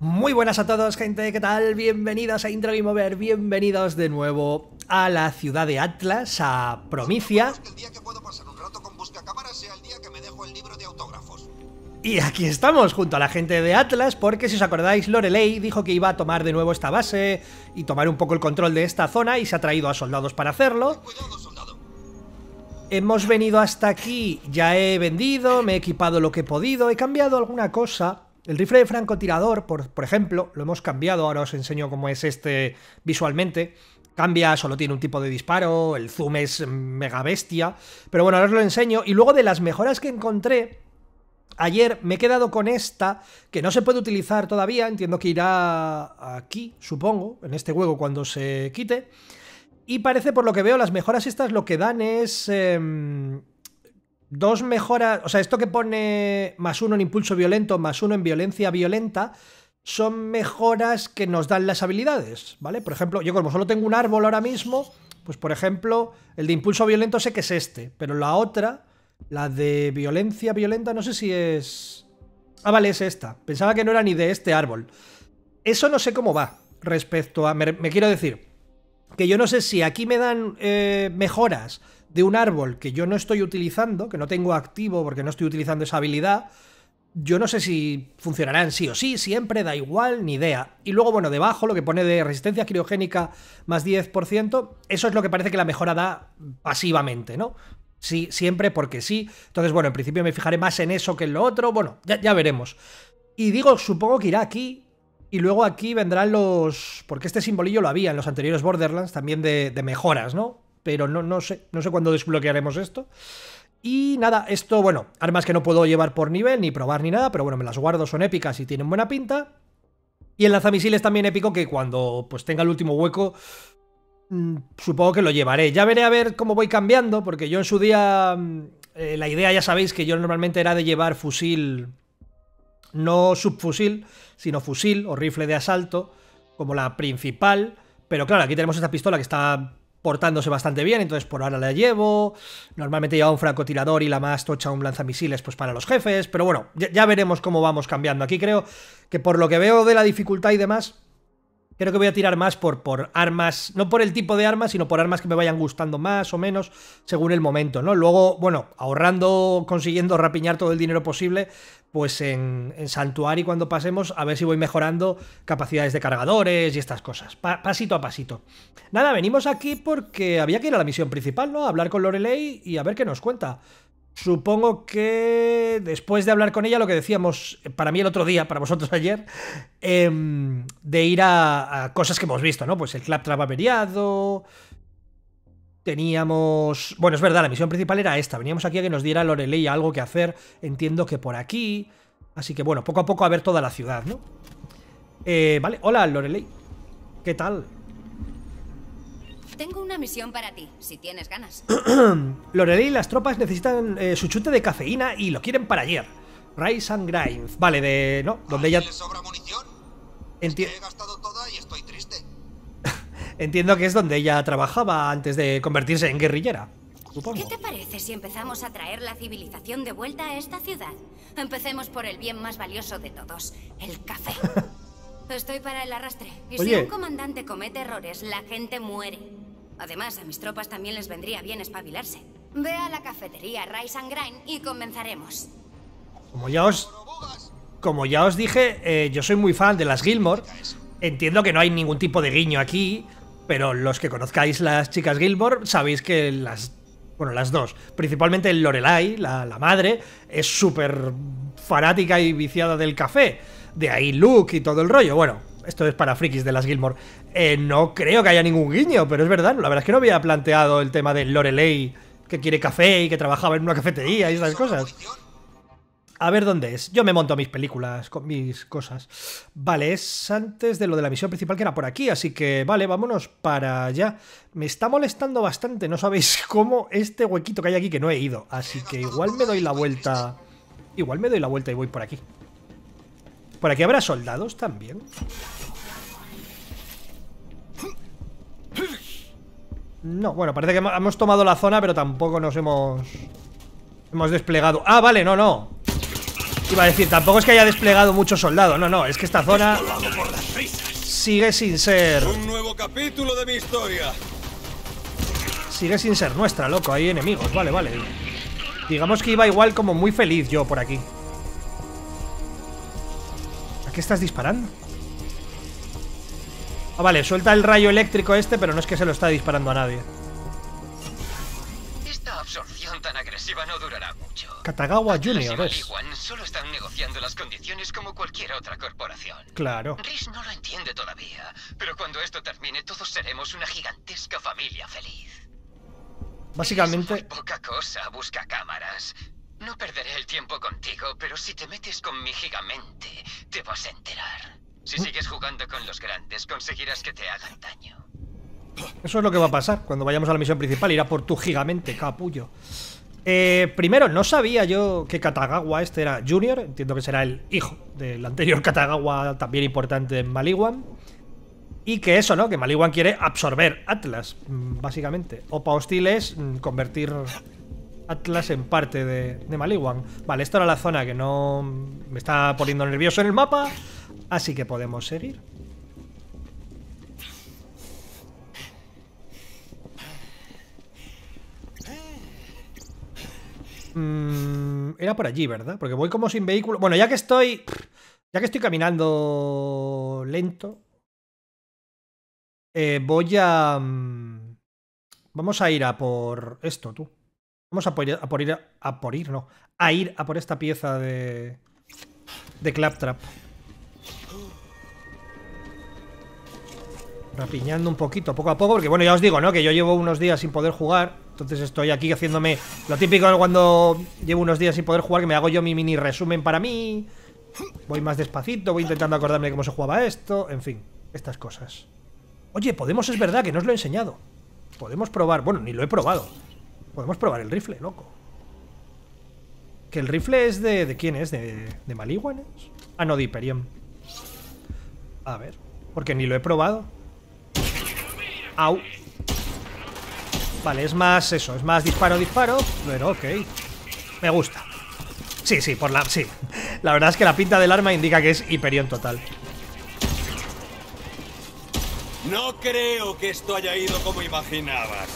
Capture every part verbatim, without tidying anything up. Muy buenas a todos, gente, ¿qué tal? Bienvenidos a Intro Game Over, bienvenidos de nuevo a la ciudad de Atlas, a Promicia. Y aquí estamos, junto a la gente de Atlas, porque si os acordáis, Lorelei dijo que iba a tomar de nuevo esta base y tomar un poco el control de esta zona, y se ha traído a soldados para hacerlo. Cuidado, soldado. Hemos venido hasta aquí, ya he vendido, me he equipado lo que he podido, he cambiado alguna cosa. El rifle de francotirador, por, por ejemplo, lo hemos cambiado, ahora os enseño cómo es este visualmente. Cambia, solo tiene un tipo de disparo, el zoom es mega bestia, pero bueno, ahora os lo enseño. Y luego de las mejoras que encontré ayer, me he quedado con esta, que no se puede utilizar todavía, entiendo que irá aquí, supongo, en este juego cuando se quite. Y parece, por lo que veo, las mejoras estas lo que dan es... Eh, Dos mejoras, o sea, esto que pone más uno en impulso violento, más uno en violencia violenta, son mejoras que nos dan las habilidades, ¿vale? Por ejemplo, yo como solo tengo un árbol ahora mismo, pues por ejemplo, el de impulso violento sé que es este, pero la otra, la de violencia violenta, no sé si es... Ah, vale, es esta. Pensaba que no era ni de este árbol. Eso no sé cómo va respecto a... Me, me quiero decir, que yo no sé si aquí me dan eh, mejoras de un árbol que yo no estoy utilizando, que no tengo activo porque no estoy utilizando esa habilidad. Yo no sé si funcionarán sí o sí, siempre, da igual, ni idea. Y luego, bueno, debajo lo que pone de resistencia criogénica más diez por ciento, eso es lo que parece que la mejora da pasivamente, ¿no? Sí, siempre porque sí. Entonces, bueno, en principio me fijaré más en eso que en lo otro, bueno, ya, ya veremos. Y digo, supongo que irá aquí. Y luego aquí vendrán los... Porque este simbolillo lo había en los anteriores Borderlands también de, de mejoras, ¿no? Pero no, no sé, no sé cuándo desbloquearemos esto. Y nada, esto, bueno, armas que no puedo llevar por nivel, ni probar ni nada, pero bueno, me las guardo, son épicas y tienen buena pinta. Y el lanzamisiles también épico, que cuando pues tenga el último hueco, mmm, supongo que lo llevaré. Ya veré a ver cómo voy cambiando, porque yo en su día... Eh, la idea, ya sabéis, que yo normalmente era de llevar fusil... No subfusil, sino fusil o rifle de asalto, como la principal. Pero claro, aquí tenemos esta pistola que está portándose bastante bien, entonces por ahora la llevo. Normalmente lleva un francotirador y la más tocha un lanzamisiles pues para los jefes. Pero bueno, ya, ya veremos cómo vamos cambiando. Aquí creo que por lo que veo de la dificultad y demás, creo que voy a tirar más por, por armas, no por el tipo de armas, sino por armas que me vayan gustando más o menos según el momento, ¿no? Luego, bueno, ahorrando, consiguiendo rapiñar todo el dinero posible, pues en, en Santuario cuando pasemos, a ver si voy mejorando capacidades de cargadores y estas cosas, pa- pasito a pasito. Nada, venimos aquí porque había que ir a la misión principal, ¿no? A hablar con Lorelei y a ver qué nos cuenta. Supongo que después de hablar con ella, lo que decíamos para mí el otro día, para vosotros ayer, eh, de ir a, a cosas que hemos visto, ¿no? Pues el Claptrap averiado, teníamos... Bueno, es verdad, la misión principal era esta, veníamos aquí a que nos diera Lorelei algo que hacer, entiendo que por aquí, así que bueno, poco a poco a ver toda la ciudad, ¿no? Eh, vale, hola Lorelei, ¿qué tal? Tengo una misión para ti, si tienes ganas. Lorelei y las tropas necesitan eh, su chute de cafeína y lo quieren para ayer. Rise and Grind. Vale, de... no, donde ella... ¿Le sobra munición? Enti... Es que he gastado toda y estoy triste. Entiendo que es donde ella trabajaba antes de convertirse en guerrillera, supongo. ¿Qué te parece si empezamos a traer la civilización de vuelta a esta ciudad? Empecemos por el bien más valioso de todos, el café. Estoy para el arrastre. Y oye, si un comandante comete errores, la gente muere. Además, a mis tropas también les vendría bien espabilarse. Ve a la cafetería Rise and Grind y comenzaremos. Como ya os, como ya os dije, eh, yo soy muy fan de las Gilmore. Entiendo que no hay ningún tipo de guiño aquí, pero los que conozcáis las chicas Gilmore sabéis que las... Bueno, las dos. Principalmente Lorelai, la, la madre, es súper fanática y viciada del café. De ahí Luke y todo el rollo. Bueno, esto es para frikis de las Gilmore. Eh, no creo que haya ningún guiño, pero es verdad. La verdad es que no había planteado el tema de Lorelei que quiere café y que trabajaba en una cafetería y esas cosas. A ver dónde es. Yo me monto mis películas con mis cosas. Vale, es antes de lo de la misión principal que era por aquí, así que vale, vámonos para allá. Me está molestando bastante, no sabéis cómo este huequito que hay aquí que no he ido. Así que igual me doy la vuelta. Igual me doy la vuelta y voy por aquí. ¿Por aquí habrá soldados también? No, bueno, parece que hemos tomado la zona, pero tampoco nos hemos... Hemos desplegado... ¡Ah, vale! No, no. Iba a decir, tampoco es que haya desplegado muchos soldados. No, no, es que esta zona sigue sin ser... Un nuevo capítulo de mi historia. Sigue sin ser nuestra, loco. Hay enemigos, vale, vale. Digamos que iba igual como muy feliz yo por aquí. ¿A qué estás disparando? Ah, vale, suelta el rayo eléctrico este, pero no es que se lo está disparando a nadie. Esta absorción tan agresiva no durará mucho. Katagawa Junior. Maliwan solo están negociando las condiciones como cualquier otra corporación. Claro. Rhys no lo entiende todavía, pero cuando esto termine todos seremos una gigantesca familia feliz. Básicamente. Eres muy poca cosa, busca cámaras. No perderé el tiempo contigo, pero si te metes con mi gigamente, te vas a enterar. Si sigues jugando con los grandes, conseguirás que te hagan daño. Eso es lo que va a pasar. Cuando vayamos a la misión principal, irá por tu gigamente, capullo. Eh, primero, no sabía yo que Katagawa este era Junior. Entiendo que será el hijo del anterior Katagawa, también importante en Maliwan. Y que eso, ¿no? Que Maliwan quiere absorber Atlas, básicamente. Opa hostil es convertir Atlas en parte de, de Maliwan. Vale, esta era la zona que no me está poniendo nervioso en el mapa. Así que podemos seguir. Mm, era por allí, ¿verdad? Porque voy como sin vehículo. Bueno, ya que estoy... Ya que estoy caminando lento... Eh, voy a... Vamos a ir a por esto, tú. Vamos a por, a por ir... A, a por ir, no. A ir a por esta pieza de... De Claptrap. Rapiñando un poquito, poco a poco, porque bueno, ya os digo, ¿no? Que yo llevo unos días sin poder jugar. Entonces estoy aquí haciéndome lo típico cuando llevo unos días sin poder jugar, que me hago yo mi mini resumen para mí. Voy más despacito, voy intentando acordarme de cómo se jugaba esto. En fin, estas cosas. Oye, podemos, es verdad que no os lo he enseñado. Podemos probar, bueno, ni lo he probado. Podemos probar el rifle, loco. Que el rifle es de... ¿De quién es? ¿De, de Maliwan? Ah, no, de Hyperion. A ver, porque ni lo he probado. Au. Vale, es más eso, es más disparo, disparo. Pero ok, me gusta. Sí, sí, por la... sí. La verdad es que la pinta del arma indica que es Hyperion total. No creo que esto haya ido como imaginabas.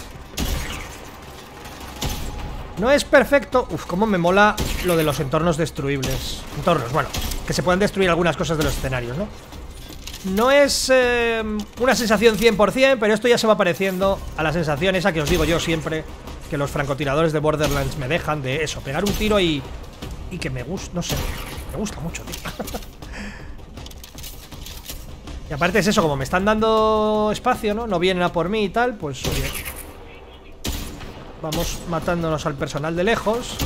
No es perfecto. Uf, cómo me mola lo de los entornos destruibles. Entornos, bueno, que se pueden destruir algunas cosas de los escenarios, ¿no? No es eh, una sensación cien por cien, pero esto ya se va pareciendo a la sensación esa que os digo yo siempre, que los francotiradores de Borderlands me dejan, de eso, pegar un tiro y, y que me gusta, no sé, me gusta mucho, tío. Y aparte es eso, como me están dando espacio, ¿no? No vienen a por mí y tal, pues oye, vamos matándonos al personal de lejos.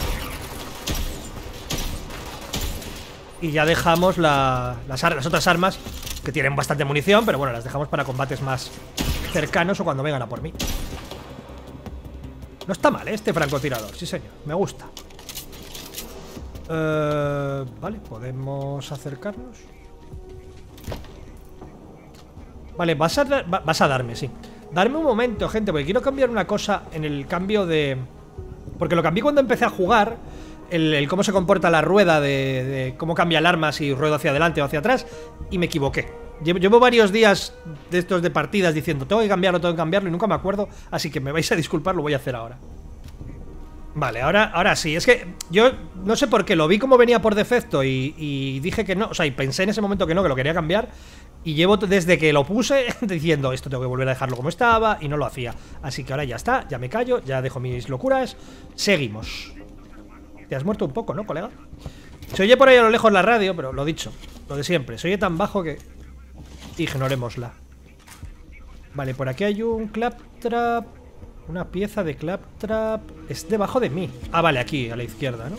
Y ya dejamos la, las, las otras armas, que tienen bastante munición, pero bueno, las dejamos para combates más cercanos o cuando vengan a por mí. No está mal, ¿eh? Este francotirador, sí señor, me gusta. Eh, vale, podemos acercarnos. Vale, vas a, va, vas a darme, sí. Darme un momento, gente, porque quiero cambiar una cosa en el cambio de... Porque lo cambié cuando empecé a jugar... El, el cómo se comporta la rueda de, de cómo cambia el arma, si ruedo hacia adelante o hacia atrás. Y me equivoqué. Llevo, llevo varios días de estos de partidas diciendo tengo que cambiarlo, tengo que cambiarlo y nunca me acuerdo. Así que me vais a disculpar, lo voy a hacer ahora. Vale, ahora, ahora sí. Es que yo no sé por qué, lo vi como venía por defecto y, y dije que no. O sea, y pensé en ese momento que no, que lo quería cambiar. Y llevo desde que lo puse diciendo esto tengo que volver a dejarlo como estaba. Y no lo hacía, así que ahora ya está. Ya me callo, ya dejo mis locuras. Seguimos. Te has muerto un poco, ¿no, colega? Se oye por ahí a lo lejos la radio, pero lo dicho, lo de siempre. Se oye tan bajo que... ignorémosla. Vale, por aquí hay un Claptrap. Una pieza de Claptrap. Es debajo de mí. Ah, vale, aquí, a la izquierda, ¿no?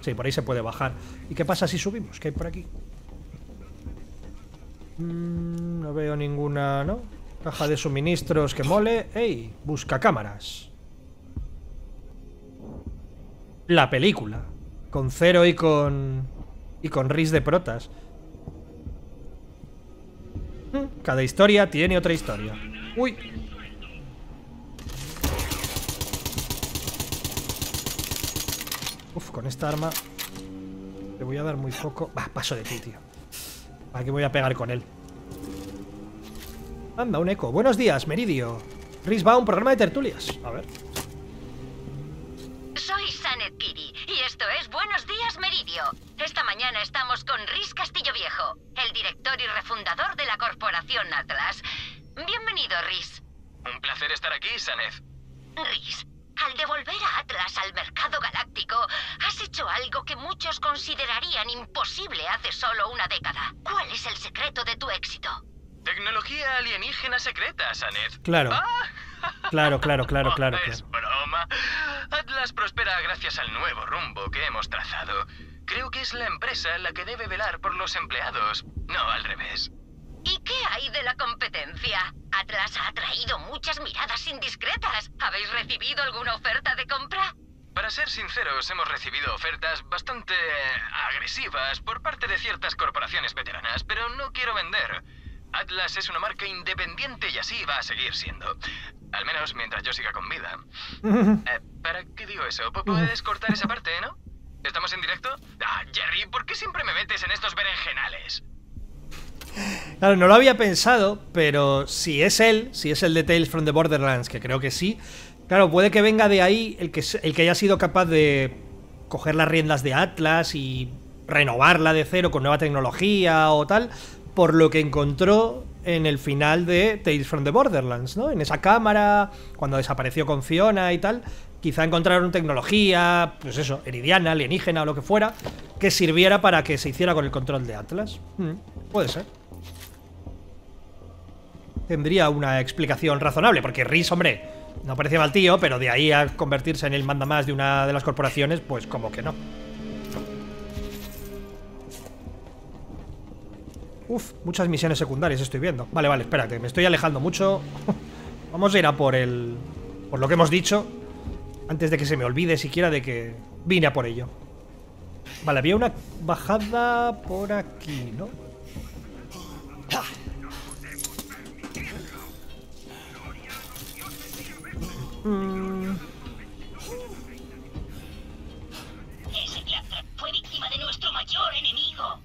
Sí, por ahí se puede bajar. ¿Y qué pasa si subimos? ¿Qué hay por aquí? Mm, no veo ninguna, ¿no? Caja de suministros que mole. ¡Ey! Busca cámaras. La película. Con Zero y con... Y con Rhys de protas. Cada historia tiene otra historia. Uy. Uf, con esta arma. Le voy a dar muy poco. Va, paso de ti, tío. ¿Para qué voy a pegar con él? Anda, un eco. Buenos días, Meridio. Rhys va a un programa de tertulias. A ver. Soy Saned Kiri y esto es Buenos Días Meridio. Esta mañana estamos con Rhys Castillo Viejo, el director y refundador de la corporación Atlas. Bienvenido, Rhys. Un placer estar aquí, Saned. Rhys, al devolver a Atlas al mercado galáctico, has hecho algo que muchos considerarían imposible hace solo una década. ¿Cuál es el secreto de tu éxito? Tecnología alienígena secreta, Saned. Claro. ¿Ah? Claro, claro, claro, claro. No es broma. Atlas prospera gracias al nuevo rumbo que hemos trazado. Creo que es la empresa la que debe velar por los empleados, no al revés. ¿Y qué hay de la competencia? Atlas ha atraído muchas miradas indiscretas. ¿Habéis recibido alguna oferta de compra? Para ser sinceros, hemos recibido ofertas bastante agresivas por parte de ciertas corporaciones veteranas, pero no quiero vender. Atlas es una marca independiente y así va a seguir siendo. Al menos mientras yo siga con vida. eh, ¿Para qué digo eso? ¿Puedes cortar esa parte, no? ¿Estamos en directo? Ah, Jerry, ¿por qué siempre me metes en estos berenjenales? Claro, no lo había pensado, pero si es él, si es el de Tales from the Borderlands, que creo que sí, claro, puede que venga de ahí el que, el que haya sido capaz de coger las riendas de Atlas y renovarla de cero con nueva tecnología o tal, por lo que encontró en el final de Tales from the Borderlands, ¿no? En esa cámara, cuando desapareció con Fiona y tal, quizá encontraron tecnología, pues eso, heridiana, alienígena o lo que fuera, que sirviera para que se hiciera con el control de Atlas. Hmm, puede ser. Tendría una explicación razonable, porque Rhys, hombre, no parecía mal tío, pero de ahí a convertirse en el mandamás de una de las corporaciones, pues como que no. Uf, muchas misiones secundarias estoy viendo. Vale, vale, espérate, me estoy alejando mucho. Vamos a ir a por el... por lo que hemos dicho, antes de que se me olvide siquiera de que vine a por ello. Vale, había una bajada por aquí, ¿no? Mm. Ese Claptrap fue víctima de nuestro mayor enemigo.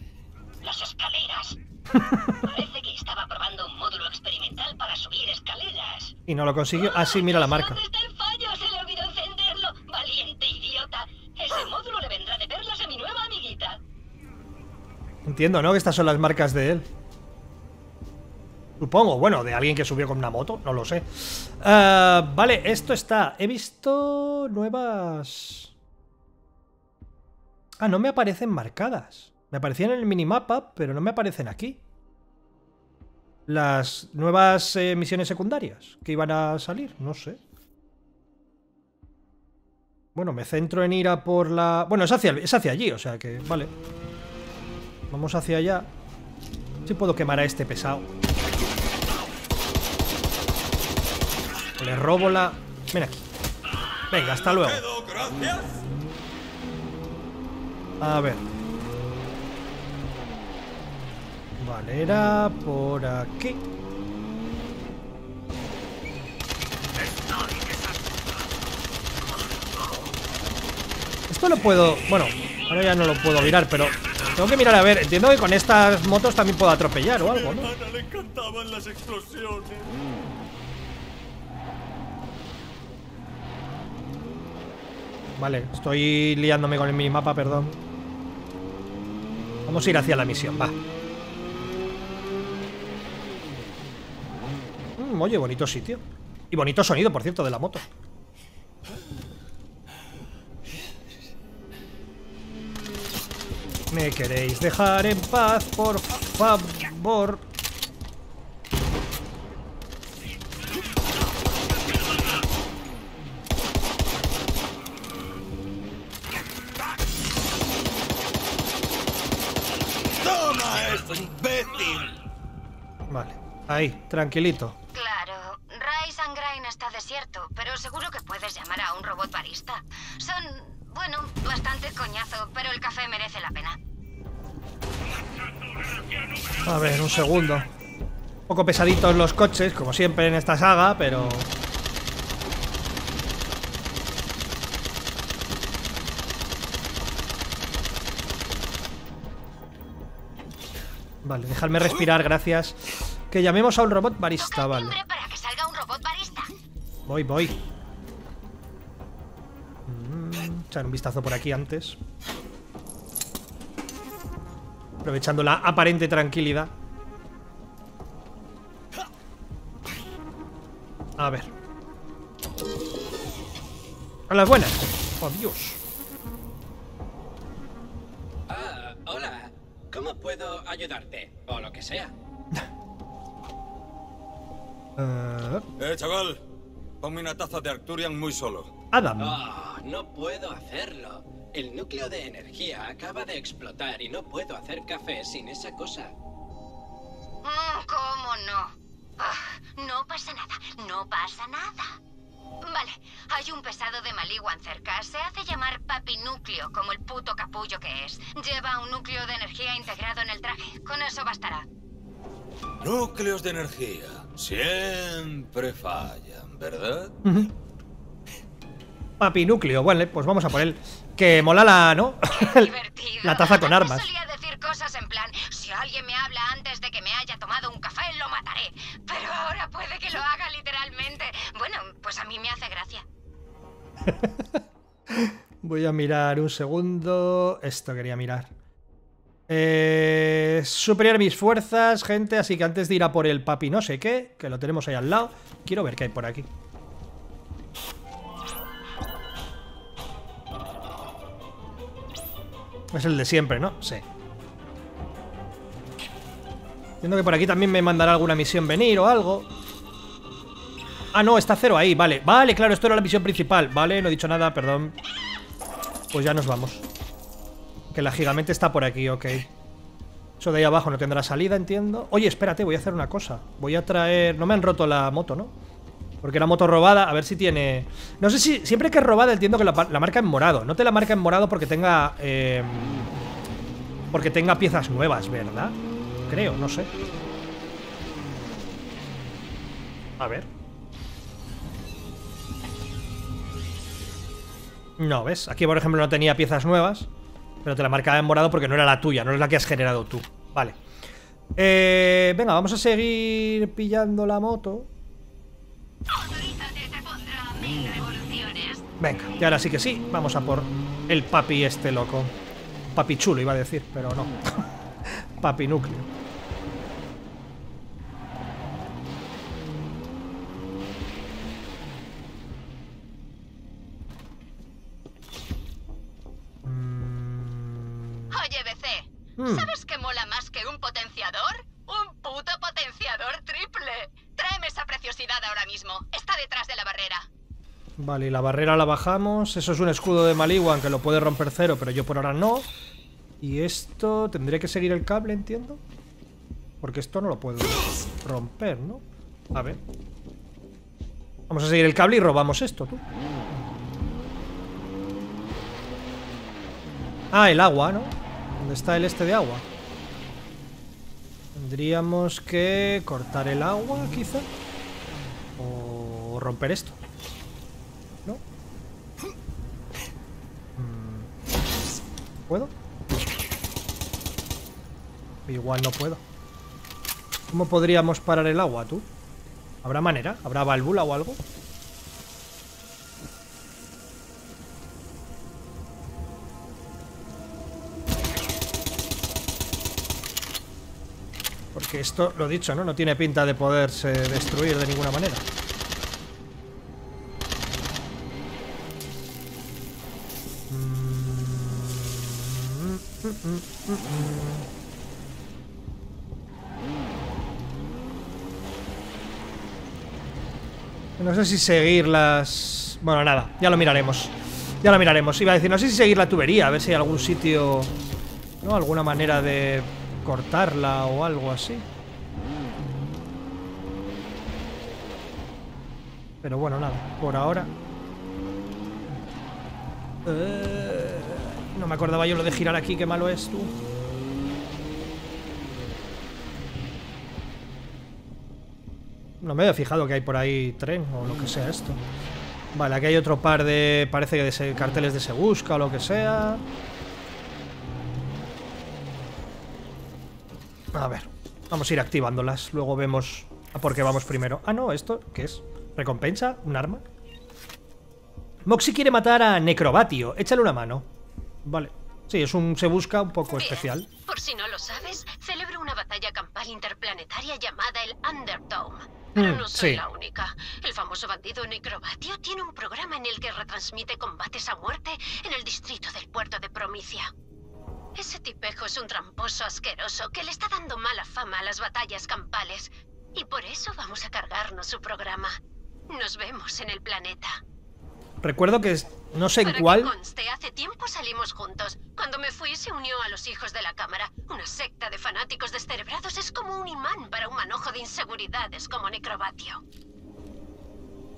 Las escaleras. Parece que estaba probando un módulo experimental para subir escaleras. Y no lo consiguió. Ah, sí, mira la marca. ¿Dónde está el fallo? Se le olvidó encenderlo. Valiente idiota. Ese módulo le vendrá de perlas a mi nueva amiguita. Entiendo, ¿no? Que estas son las marcas de él. Supongo, bueno, de alguien que subió con una moto, no lo sé. Uh, vale, esto está. He visto nuevas... Ah, no me aparecen marcadas. Me aparecían en el minimapa, pero no me aparecen aquí. Las nuevas eh, misiones secundarias que iban a salir, no sé. Bueno, me centro en ir a por la... Bueno, es hacia, es hacia allí, o sea que... Vale. Vamos hacia allá. Sí puedo quemar a este pesado. Le robo la... Ven aquí. Venga, hasta luego. A ver. Vale, era por aquí. Esto lo puedo... Bueno, ahora ya no lo puedo mirar, pero... Tengo que mirar, a ver, entiendo que con estas motos también puedo atropellar o algo, ¿no? A mi hermana le encantaban las explosiones. Vale, estoy liándome con el minimapa, perdón. Vamos a ir hacia la misión, va. Mm, oye, bonito sitio. Y bonito sonido, por cierto, de la moto. ¿Me queréis dejar en paz, por favor? Vale, ahí, tranquilito. Claro, Rise and Grind está desierto, pero seguro que puedes llamar a un robot barista. Son, bueno, bastante coñazo, pero el café merece la pena. A ver, un segundo. Un poco pesaditos los coches, como siempre en esta saga, pero... Vale, dejadme respirar, gracias. Que llamemos a un robot barista, vale. Para que salga un robot barista. Voy, voy. Mm, echar un vistazo por aquí antes. Aprovechando la aparente tranquilidad. A ver. A las buenas. Oh, Dios. Ah, hola. ¿Cómo puedo ayudarte? O lo que sea. uh... Eh, chaval. Ponme una taza de Arcturian muy solo. Adam. Oh, no puedo hacerlo. El núcleo de energía acaba de explotar y no puedo hacer café sin esa cosa. ¿Cómo no? Oh, no pasa nada, no pasa nada. Vale, hay un pesado de Maliwan cerca. Se hace llamar Papi Núcleo, como el puto capullo que es. Lleva un núcleo de energía integrado en el traje. Con eso bastará. Núcleos de energía siempre fallan, ¿verdad? Papi Núcleo, bueno, pues vamos a por él. Que mola la, ¿no? La taza con armas. Yo solía decir cosas en plan, si alguien me habla antes de que me haya tomado un café, lo mataré. Pero ahora puede que lo haga literalmente. Bueno, pues a mí me hace gracia. Voy a mirar un segundo. Esto quería mirar. Eh, superar mis fuerzas, gente. Así que antes de ir a por el papi no sé qué, que lo tenemos ahí al lado, quiero ver qué hay por aquí. Es el de siempre, ¿no? Sí. Entiendo que por aquí también me mandará alguna misión venir o algo. Ah, no, está cero ahí, vale. Vale, claro, esto era la misión principal. Vale, no he dicho nada, perdón. Pues ya nos vamos. Que la gigamente está por aquí, ok. Eso de ahí abajo no tendrá salida, entiendo. Oye, espérate, voy a hacer una cosa. Voy a traer... No me han roto la moto, ¿no? Porque era moto robada, a ver si tiene... No sé si... Siempre que es robada entiendo que la, la marca en morado. No te la marca en morado porque tenga... Eh, porque tenga piezas nuevas, ¿verdad? Creo, no sé. A ver. No, ¿ves? Aquí, por ejemplo, no tenía piezas nuevas. Pero te la marcaba en morado porque no era la tuya, no es la que has generado tú. Vale. Eh, venga, vamos a seguir pillando la moto. Venga, y ahora sí que sí, vamos a por el papi este loco. Papi chulo iba a decir, pero no. Papi núcleo. Oye, B C, mm. ¿sabes qué mola más que un potenciador? ¡Un puto potenciador triple! Tráeme esa preciosidad ahora mismo. Está detrás de la barrera. Vale, la barrera la bajamos. Eso es un escudo de Maliwan que lo puede romper cero, pero yo por ahora no. Y esto... Tendré que seguir el cable, entiendo. Porque esto no lo puedo romper, ¿no? A ver. Vamos a seguir el cable y robamos esto, tú. Ah, el agua, ¿no? ¿Dónde está el este de agua? Tendríamos que cortar el agua, quizá. O romper esto. ¿No? ¿Puedo? Igual no puedo. ¿Cómo podríamos parar el agua, tú? ¿Habrá manera? ¿Habrá válvula o algo? Porque esto, lo dicho, ¿no? No tiene pinta de poderse destruir de ninguna manera. No sé si seguir las... Bueno, nada, ya lo miraremos. Ya lo miraremos. Iba a decir, no sé si seguir la tubería, a ver si hay algún sitio... ¿No? Alguna manera de... cortarla o algo así. Pero bueno, nada, por ahora eh, no me acordaba yo lo de girar aquí, qué malo es tú. No me había fijado que hay por ahí tren o lo que sea esto. Vale, aquí hay otro par de, parece que de carteles de se busca o lo que sea. A ver, vamos a ir activándolas. Luego vemos a por qué vamos primero. Ah, no, ¿esto qué es? ¿Recompensa? ¿Un arma? Moxie quiere matar a Necrobatio. Échale una mano. Vale. Sí, es un se busca un poco Bien, especial. Por si no lo sabes, celebro una batalla campal interplanetaria llamada el Underdome. Pero no soy sí. la única. El famoso bandido Necrobatio tiene un programa en el que retransmite combates a muerte en el distrito del puerto de Promicia. Ese tipejo es un tramposo asqueroso que le está dando mala fama a las batallas campales. Y por eso vamos a cargarnos su programa. Nos vemos en el planeta. Recuerdo que no sé en cuál... Para que conste, hace tiempo salimos juntos. Cuando me fui se unió a los hijos de la cámara. Una secta de fanáticos descerebrados es como un imán para un manojo de inseguridades como Necrobatio.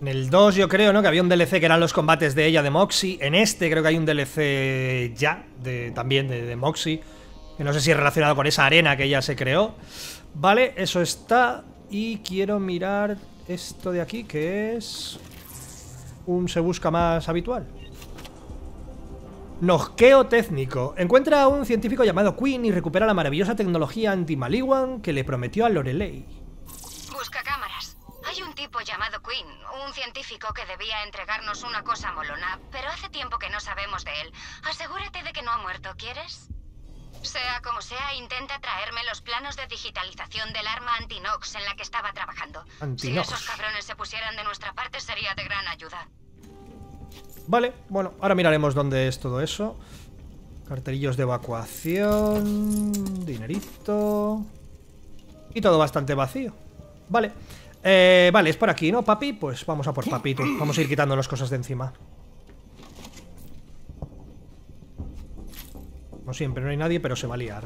En el dos yo creo, ¿no? Que había un D L C que eran los combates de ella, de Moxie. En este creo que hay un D L C ya, de, también de, de Moxie. Que no sé si es relacionado con esa arena que ella se creó. Vale, eso está. Y quiero mirar esto de aquí, que es... un se busca más habitual. Nosqueo técnico. Encuentra a un científico llamado Quinn y recupera la maravillosa tecnología anti-Maliwan que le prometió a Lorelei. Busca cámaras. Hay un tipo llamado Quinn, un científico que debía entregarnos una cosa molona, pero hace tiempo que no sabemos de él. Asegúrate de que no ha muerto, ¿quieres? Sea como sea, intenta traerme los planos de digitalización del arma Antinox en la que estaba trabajando. Antinox. Si esos cabrones se pusieran de nuestra parte sería de gran ayuda. Vale, bueno, ahora miraremos dónde es todo eso. Cartelillos de evacuación, dinerito... y todo bastante vacío. Vale, eh, vale, es por aquí, ¿no, papi? Pues vamos a por papito, vamos a ir quitando las cosas de encima. Como siempre, no hay nadie, pero se va a liar.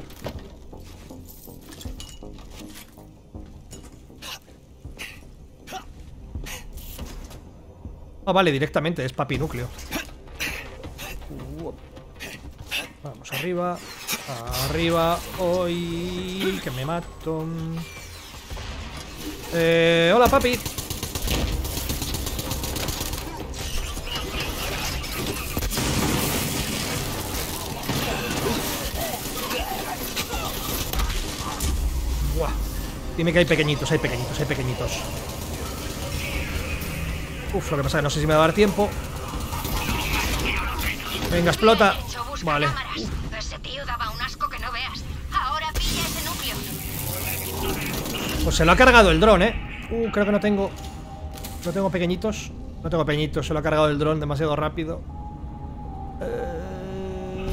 Ah, vale, directamente, es papi núcleo. Vamos, arriba. Arriba. Hoy que me mato. Eh, hola, papi. Dime que hay pequeñitos, hay pequeñitos, hay pequeñitos. Uf, lo que pasa es que no sé si me va a dar tiempo. Venga, explota. Vale. Pues se lo ha cargado el dron, eh. Uh, creo que no tengo... No tengo pequeñitos. No tengo pequeñitos, se lo ha cargado el dron demasiado rápido. Eh...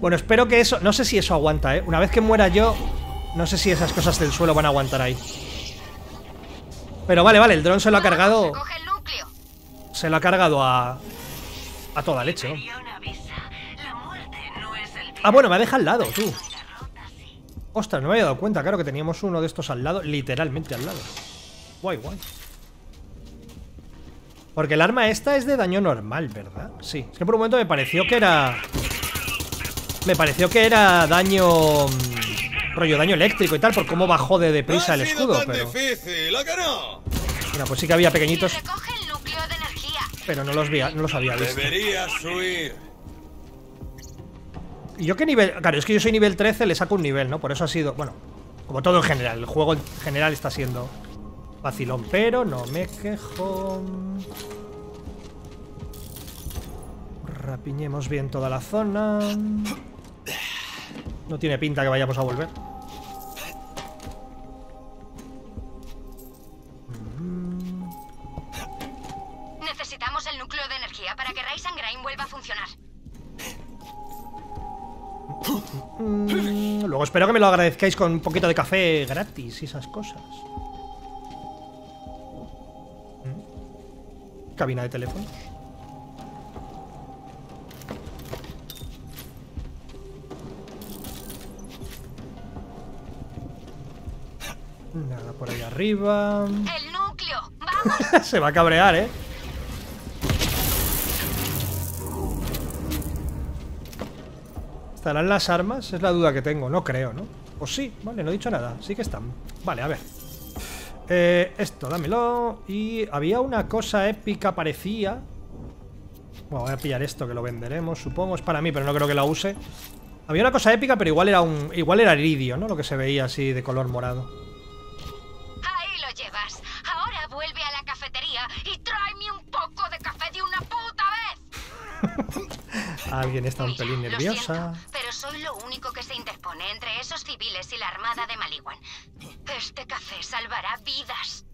Bueno, espero que eso... No sé si eso aguanta, eh. Una vez que muera yo... No sé si esas cosas del suelo van a aguantar ahí. Pero vale, vale, el dron se lo ha cargado. Se lo ha cargado a... a toda leche, ¿no? Ah, bueno, me ha dejado al lado, tú. Ostras, no me había dado cuenta, claro, que teníamos uno de estos al lado. Literalmente al lado. Guay, guay. Porque el arma esta es de daño normal, ¿verdad? Sí, es que por un momento me pareció que era... Me pareció que era daño... rollo daño eléctrico y tal, por cómo bajó de deprisa el escudo, pero... Mira, pues sí que había pequeñitos, pero no los, vi, no los había visto. ¿Y yo qué nivel? Claro, es que yo soy nivel trece, le saco un nivel, ¿no? Por eso ha sido... Bueno, como todo en general, el juego en general está siendo vacilón, pero no me quejo. Rapiñemos bien toda la zona. No tiene pinta que vayamos a volver. Necesitamos el núcleo de energía para que Rise and Grind vuelva a funcionar. Mm, luego espero que me lo agradezcáis con un poquito de café gratis y esas cosas. Mm. Cabina de teléfono. Nada por ahí arriba. El núcleo, vamos. Se va a cabrear, ¿eh? ¿Estarán las armas? Es la duda que tengo. No creo, ¿no? O sí, vale, no he dicho nada. Sí que están. Vale, a ver. Eh, esto, dámelo. Y había una cosa épica, parecía. Bueno, voy a pillar esto que lo venderemos, supongo. Es para mí, pero no creo que la use. Había una cosa épica, pero igual era un igual era iridio, ¿no? Lo que se veía así de color morado. Ahí lo llevas. Ahora vuelve a la cafetería y tráeme un poco de café de una puta vez. Alguien está un Mira, pelín nerviosa. Lo siento, pero soy lo único que se interpone entre esos civiles y la armada de Maliwan. Este café salvará vidas.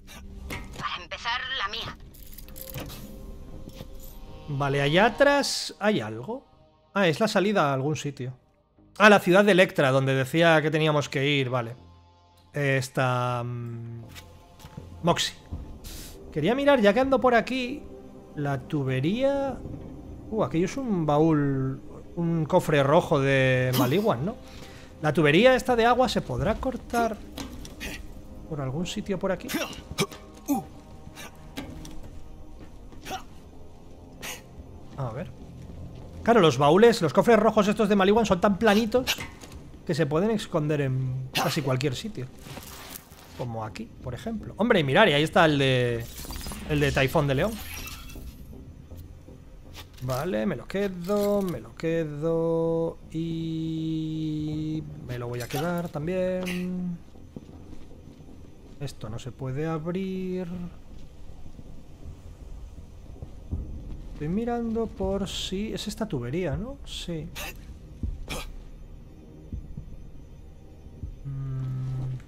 Para empezar, la mía. Vale, allá atrás hay algo. Ah, es la salida a algún sitio. Ah, la ciudad de Electra, donde decía que teníamos que ir, vale. Esta... Um, Moxie. Quería mirar, ya que ando por aquí, la tubería... Uh, aquello es un baúl... Un cofre rojo de Maliwan, ¿no? La tubería esta de agua se podrá cortar... por algún sitio por aquí. A ver... Claro, los baúles, los cofres rojos estos de Maliwan son tan planitos que se pueden esconder en casi cualquier sitio. Como aquí, por ejemplo. Hombre, y mirar, y ahí está el de... el de Taifón de León. Vale, me lo quedo, me lo quedo... y... me lo voy a quedar también. Esto no se puede abrir... Estoy mirando por si... Es esta tubería, ¿no? Sí. Mm...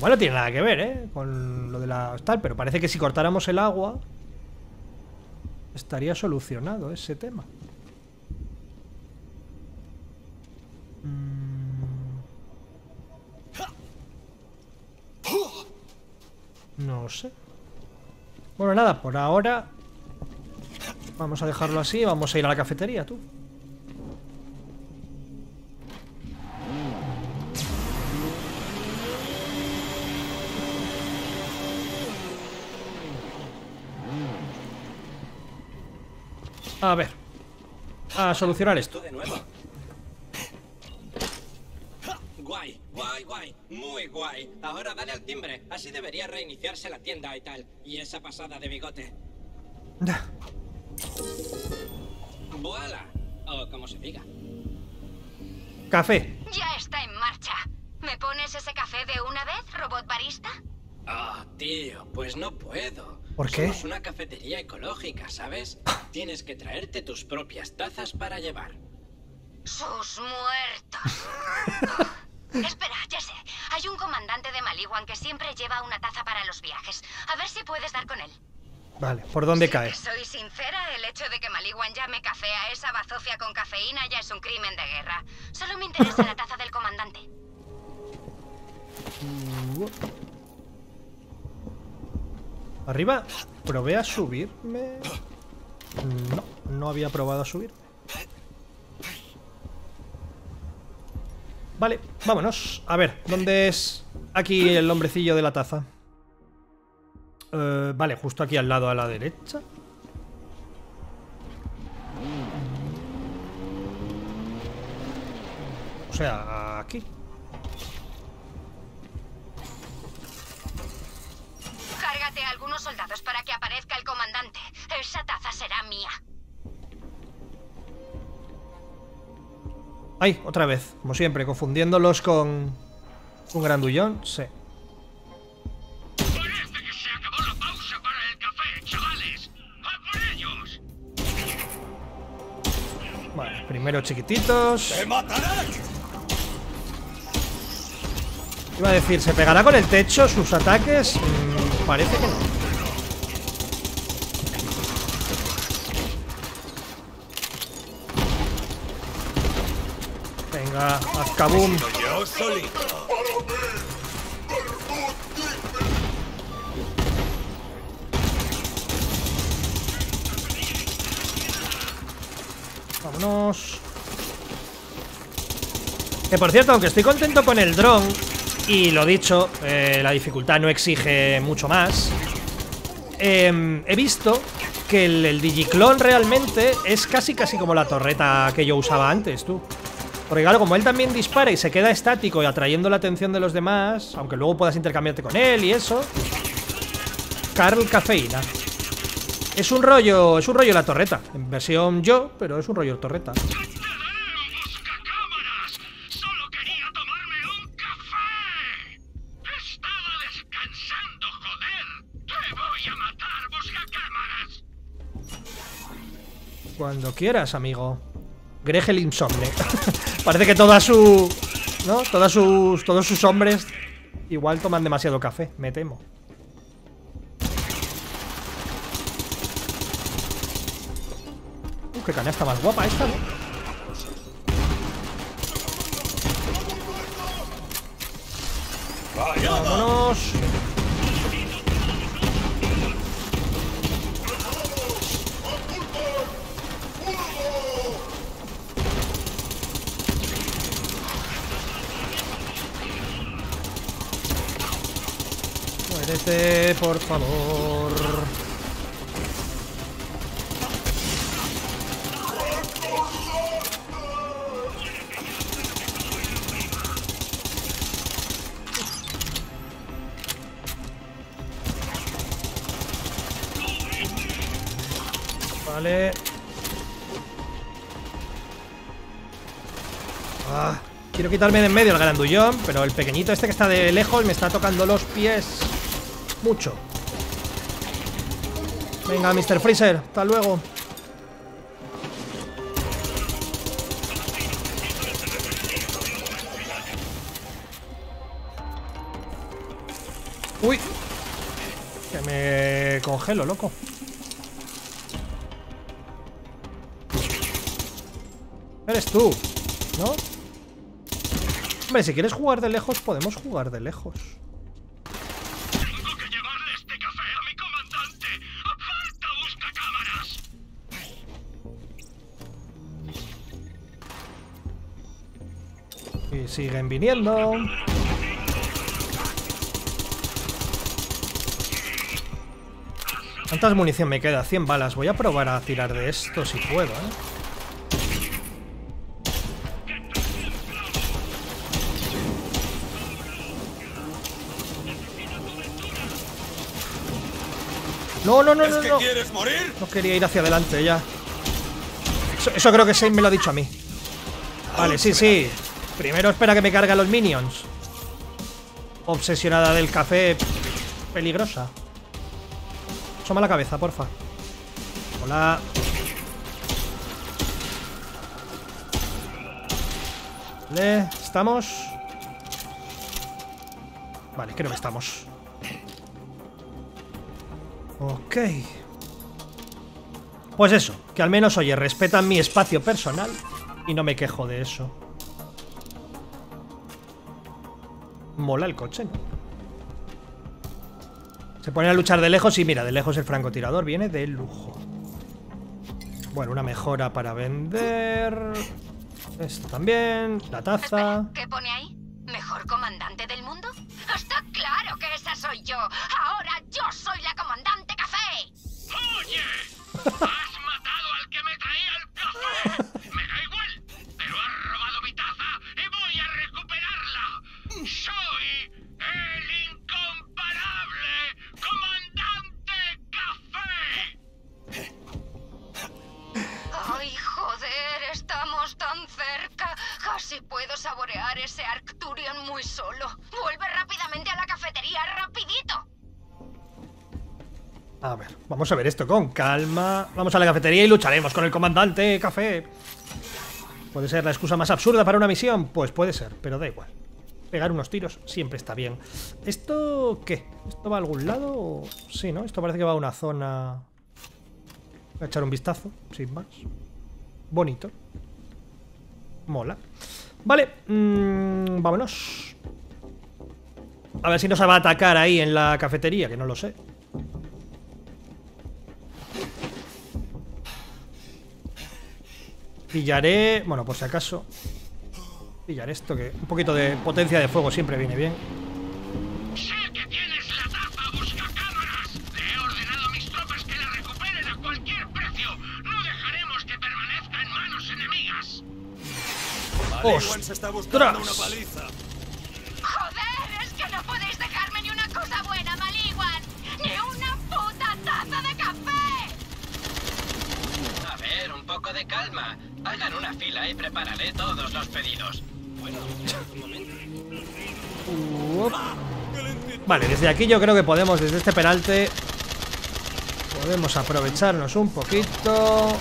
Bueno, no tiene nada que ver, ¿eh? Con lo de la... tal, pero parece que si cortáramos el agua... estaría solucionado ese tema. Mm... No sé. Bueno, nada, por ahora... vamos a dejarlo así, vamos a ir a la cafetería, tú. A ver. A solucionar esto de nuevo. Guay, guay, guay, muy guay. Ahora dale al timbre, así debería reiniciarse la tienda y tal. Y esa pasada de bigote. Voilà, o como se diga. Café. Ya está en marcha. ¿Me pones ese café de una vez, robot barista? Ah, oh, tío, pues no puedo. ¿Por qué? Somos una cafetería ecológica, ¿sabes? Tienes que traerte tus propias tazas para llevar. Sus muertos. Oh, espera, ya sé. Hay un comandante de Maliwan que siempre lleva una taza para los viajes. A ver si puedes dar con él. Vale, ¿por dónde si cae? Soy sincera, el hecho de que Maliwan llame café a esa bazofia con cafeína ya es un crimen de guerra. Solo me interesa la taza del comandante. Arriba, probé a subirme. No, no había probado a subirme. Vale, vámonos. A ver, ¿dónde es aquí el hombrecillo de la taza? Uh, vale, justo aquí al lado a la derecha. O sea, aquí. Cárgate a algunos soldados para que aparezca el comandante. Esa taza será mía. Ay, otra vez, como siempre, confundiéndolos con... un grandullón, sí. Vale, primero chiquititos. ¡Te matarán! Iba a decir, ¿se pegará con el techo sus ataques? Mm, parece que no. Venga, azkabum. Vámonos. Que por cierto, aunque estoy contento con el dron, y lo dicho, eh, la dificultad no exige mucho más, eh, he visto que el, el Digiclone realmente es casi casi como la torreta que yo usaba antes, tú. Porque claro, como él también dispara y se queda estático y atrayendo la atención de los demás, aunque luego puedas intercambiarte con él y eso. Carl Cafeína. Es un rollo, es un rollo la torreta. En versión yo, pero es un rollo torreta. Cuando quieras, amigo. Greg el insomne. Parece que toda su... ¿no? Todas sus, todos sus hombres igual toman demasiado café, me temo. Uh, qué canasta más guapa esta, ¿no? Vámonos. Muérete, por favor. Vale. Ah, quiero quitarme de en medio el grandullón, pero el pequeñito este que está de lejos me está tocando los pies. Mucho. Venga, mister Freezer, hasta luego. Uy, que me congelo, loco. Eres tú, ¿no? Hombre, si quieres jugar de lejos, podemos jugar de lejos. Siguen viniendo. ¿Cuántas munición me queda? cien balas. Voy a probar a tirar de esto si puedo, ¿eh? No, no, no, no, no. ¿Quieres morir? No quería ir hacia adelante ya. Eso, eso creo que Shane me lo ha dicho a mí. Vale, sí, sí. Primero espera que me carguen los minions. Obsesionada del café. Peligrosa. Asoma la cabeza, porfa. Hola. Vale, ¿estamos? Vale, creo que estamos. Ok. Pues eso, que al menos, oye, respetan mi espacio personal y no me quejo de eso. Mola el coche, ¿no? Se pone a luchar de lejos y mira, de lejos el francotirador viene de lujo. Bueno, una mejora para vender. Esto también. La taza. Espera, ¿qué pone ahí? ¿Mejor comandante del mundo? ¡Está claro que esa soy yo! ¡Ahora yo soy la comandante café! ¡Oye! ¡Has matado al que me traía el café! ¡Me da igual! ¡Pero has robado mi taza y voy a recuperarla! ¡Soy el incomparable comandante café! ¡Ay, joder! Estamos tan cerca. Casi puedo saborear ese Arcturion muy solo. ¡Vuelve rápidamente a la cafetería, rapidito! A ver, vamos a ver esto con calma. Vamos a la cafetería y lucharemos con el comandante café. ¿Puede ser la excusa más absurda para una misión? Pues puede ser, pero da igual. Pegar unos tiros siempre está bien. ¿Esto qué? ¿Esto va a algún lado? Sí, ¿no? Esto parece que va a una zona... Voy a echar un vistazo, sin más. Bonito. Mola. Vale, mmm, vámonos. A ver si nos va a atacar ahí en la cafetería, que no lo sé. Pillaré... Bueno, por si acaso. Pillaré esto, que un poquito de potencia de fuego siempre viene bien. Sé que tienes la tapa, busca cámaras. Le he ordenado a mis tropas que la recuperen a cualquier precio. No dejaremos que permanezca en manos enemigas. Maliwan se está buscando una paliza. Joder, es que no podéis dejarme ni una cosa buena, Maliwan. Ni una puta taza de café. A ver, un poco de calma. Hagan una fila y prepararé todos los pedidos. Bueno, un momento. Vale, desde aquí yo creo que podemos, desde este peralte, podemos aprovecharnos un poquito.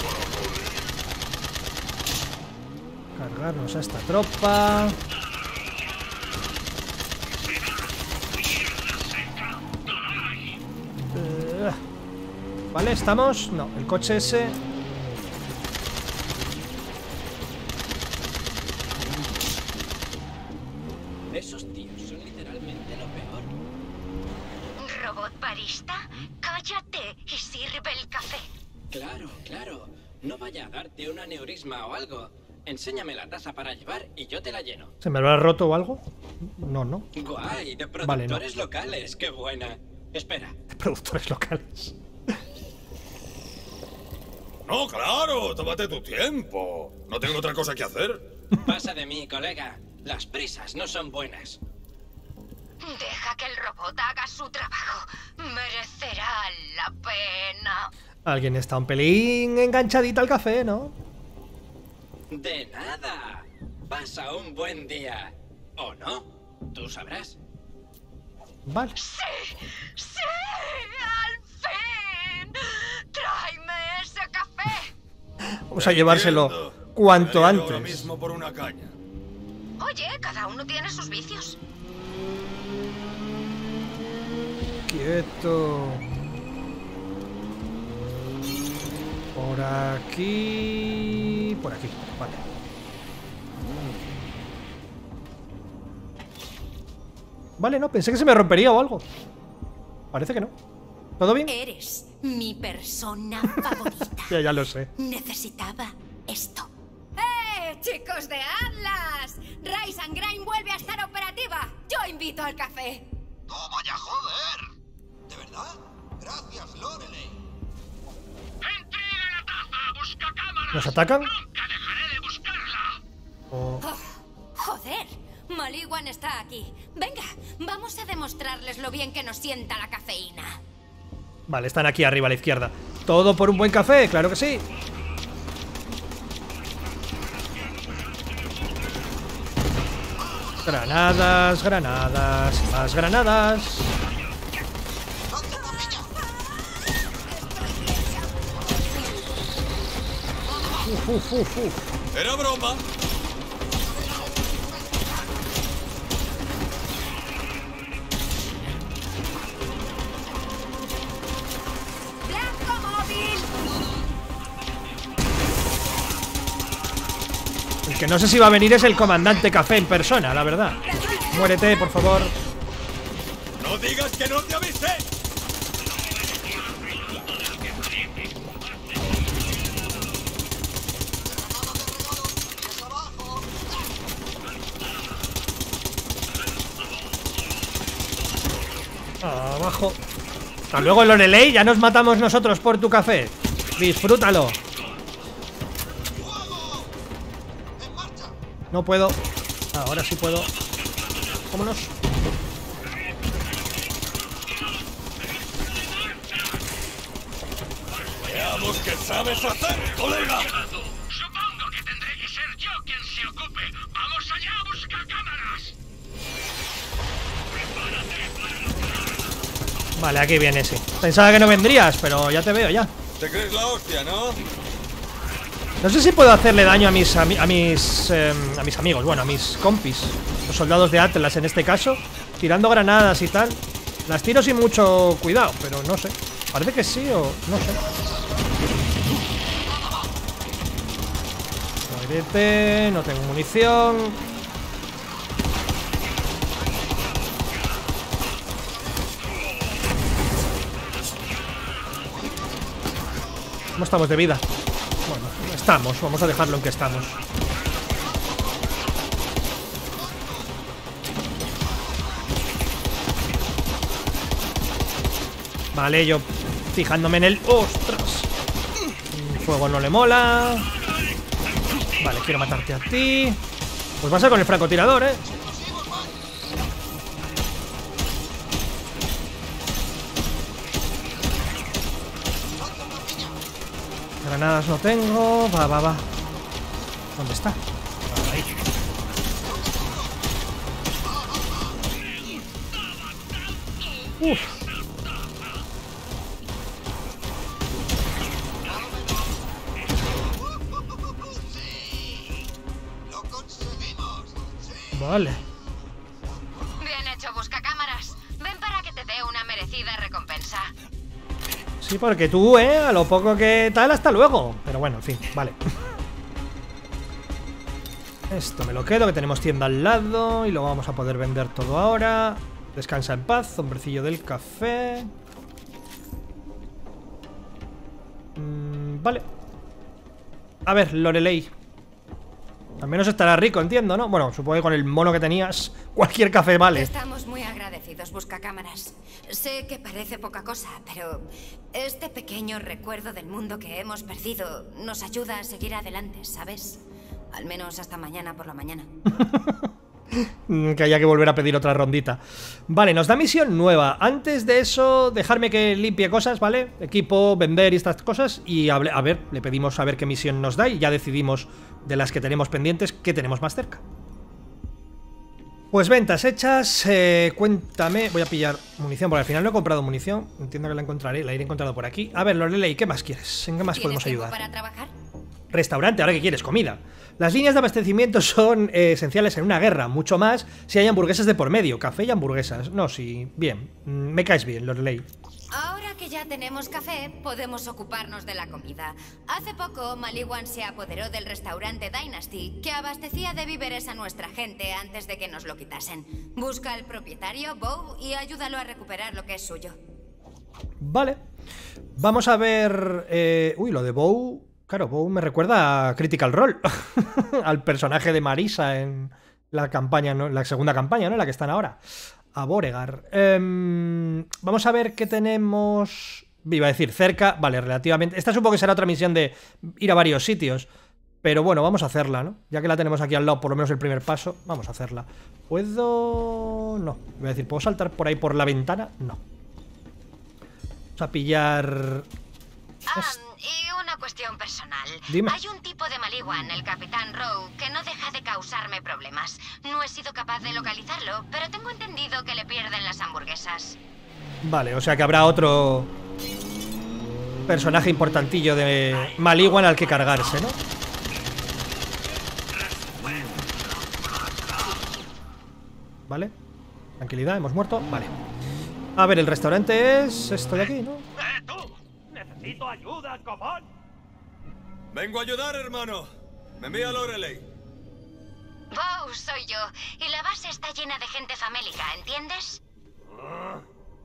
cargarnos a esta tropa. Uh, vale, estamos. No, el coche ese. Esos tíos son literalmente lo peor. Robot barista, cállate y sirve el café. Claro, claro. No vaya a darte un aneurisma o algo. Enséñame la taza para llevar y yo te la lleno. ¿Se me lo ha roto o algo? No, no. Guay, de productores locales, qué buena. Espera. De productores locales. No, claro, tómate tu tiempo. No tengo otra cosa que hacer. Pasa de mí, colega. Las prisas no son buenas. Deja que el robot haga su trabajo. Merecerá la pena. Alguien está un pelín enganchadita al café, ¿no? De nada. Pasa un buen día. ¿O no? Tú sabrás. Vale. ¡Sí! ¡Sí! ¡Al fin! ¡Tráeme ese café! Vamos a llevárselo cuanto antes. Ahora mismo por una caña. Oye, cada uno tiene sus vicios. Quieto. Por aquí... Por aquí, vale. Vale, no, pensé que se me rompería o algo. Parece que no. ¿Todo bien? Eres mi persona favorita. Ya, ya lo sé. Necesitaba esto. ¡Eh, chicos de Atlas! Rise and Grind vuelve a estar operativa. Yo invito al café. ¡Oh, vaya joder! ¿De verdad? Gracias, Lorelei. ¿Nos atacan? Nunca dejaré de buscarla. Oh. Oh, joder, Maliwan está aquí. Venga, vamos a demostrarles lo bien que nos sienta la cafeína. Vale, están aquí arriba a la izquierda. Todo por un buen café, claro que sí. Granadas, granadas, más granadas. Uf, uf, uf, uf. Era broma. Blanco móvil. El que no sé si va a venir es el comandante Café en persona, la verdad. Muérete, por favor. No digas que no te avisé. Abajo. Hasta luego, Lorelei. Ya nos matamos nosotros por tu café. Disfrútalo. No puedo. Ahora sí puedo. Vámonos. Veamos qué sabes hacer, colega. Supongo que tendré que ser yo quien se ocupe. Vamos allá a buscar cámaras. Vale, aquí viene ese. Pensaba que no vendrías, pero ya te veo ya. Te crees la hostia, ¿no? No sé si puedo hacerle daño a mis a, mi, a mis eh, a mis amigos, bueno, a mis compis, los soldados de Atlas en este caso, tirando granadas y tal. Las tiro sin mucho cuidado, pero no sé. Parece que sí o no sé. Muérete, no tengo munición. No estamos de vida. Bueno, estamos, vamos a dejarlo en que estamos. Vale, yo fijándome en el... ¡Ostras! El fuego no le mola. Vale, quiero matarte a ti. Pues vas a con el francotirador, ¿eh? Granadas no tengo. Va, va, va. ¿Dónde está? Ahí. Uf. Vale. Bien hecho, buscacámaras. Ven para que te dé una merecida recompensa. Sí, porque tú, eh, a lo poco que tal, hasta luego. Pero bueno, en fin, vale. Esto me lo quedo, que tenemos tienda al lado y lo vamos a poder vender todo ahora. Descansa en paz, hombrecillo del café. Mm, vale. A ver, Lorelei. Al menos estará rico, entiendo, ¿no? Bueno, supongo que con el mono que tenías, cualquier café vale. Estamos muy agradecidos, buscacámaras. Sé que parece poca cosa, pero este pequeño recuerdo del mundo que hemos perdido nos ayuda a seguir adelante, ¿sabes? Al menos hasta mañana por la mañana. Que haya que volver a pedir otra rondita. Vale, nos da misión nueva. Antes de eso, dejarme que limpie cosas, ¿vale? Equipo, vender y estas cosas. Y a ver, le pedimos a ver qué misión nos da. Y ya decidimos de las que tenemos pendientes qué tenemos más cerca. Pues ventas hechas, eh, cuéntame. Voy a pillar munición, porque al final no he comprado munición. Entiendo que la encontraré, la iré encontrando por aquí. A ver, Lorelei, ¿qué más quieres? ¿En qué más podemos ayudar? ¿Tienes tiempo para trabajar? Restaurante, ahora que quieres comida. Las líneas de abastecimiento son eh, esenciales en una guerra, mucho más si hay hamburguesas de por medio, café y hamburguesas. No, sí, bien, me caes bien, Lorelei. Ahora que ya tenemos café, podemos ocuparnos de la comida. Hace poco, Maliwan se apoderó del restaurante Dynasty, que abastecía de víveres a nuestra gente antes de que nos lo quitasen. Busca al propietario, Bow, y ayúdalo a recuperar lo que es suyo. Vale, vamos a ver... Eh... Uy, lo de Bow... Claro, Bow me recuerda a Critical Role, al personaje de Marisa en la campaña, ¿no? La segunda campaña, ¿no? La que están ahora. A Beauregard. Eh, vamos a ver qué tenemos... Iba a decir, cerca, vale, relativamente... Esta supongo que será otra misión de ir a varios sitios, pero bueno, vamos a hacerla, ¿no? Ya que la tenemos aquí al lado, por lo menos el primer paso, vamos a hacerla. ¿Puedo...? No. Iba a decir, ¿puedo saltar por ahí por la ventana? No. Vamos a pillar... Um, y una cuestión personal. Dime. Hay un tipo de Maliwan, el Capitán Rowe, que no deja de causarme problemas. No he sido capaz de localizarlo, pero tengo entendido que le pierden las hamburguesas. Vale, o sea que habrá otro personaje importantillo de Maliwan al que cargarse, ¿no? Vale, tranquilidad, hemos muerto, vale. A ver, el restaurante es esto de aquí, ¿no? Necesito ayuda, copón. Vengo a ayudar, hermano. Me envía Lorelei. Bow, soy yo. Y la base está llena de gente famélica, ¿entiendes? Ah,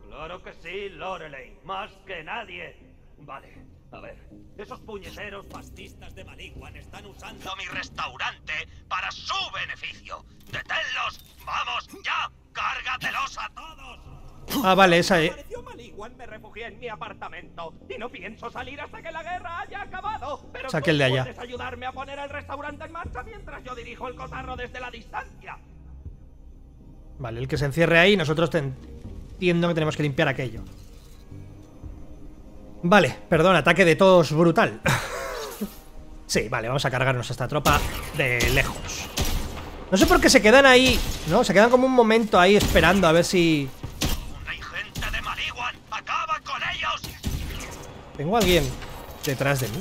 claro que sí, Lorelei. Más que nadie. Vale, a ver. Esos puñeteros fascistas de Maliwan están usando mi restaurante para su beneficio. ¡Deténlos! ¡Vamos, ya! ¡Cárgatelos a todos! Ah, vale, esa es. Me refugié en mi apartamento y no pienso salir hasta que la guerra haya acabado. Pero saque el de allá. ¿Puedes ayudarme a poner el restaurante en marcha mientras yo dirijo el cotarro desde la distancia? Vale, el que se encierre ahí, nosotros te entiendo que tenemos que limpiar aquello. Vale, perdón, ataque de tos brutal. Sí, vale, vamos a cargarnos a esta tropa de lejos. No sé por qué se quedan ahí, ¿no? Se quedan como un momento ahí esperando a ver si... ¿Tengo a alguien detrás de mí?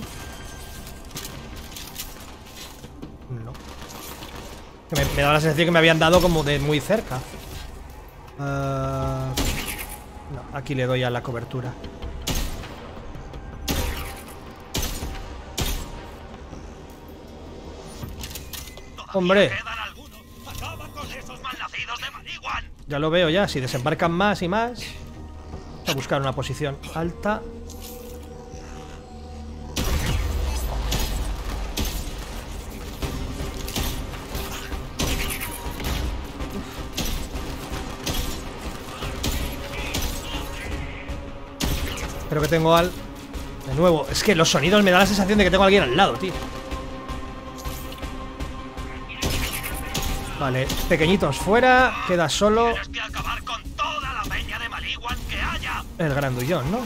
No. Me, me da la sensación que me habían dado como de muy cerca. Uh, no, aquí le doy a la cobertura. ¡Hombre! Ya lo veo ya. Si desembarcan más y más... Voy a buscar una posición alta... Creo que tengo al... De nuevo, es que los sonidos me dan la sensación de que tengo a alguien al lado, tío. Vale, pequeñitos fuera, queda solo... El grandullón, ¿no?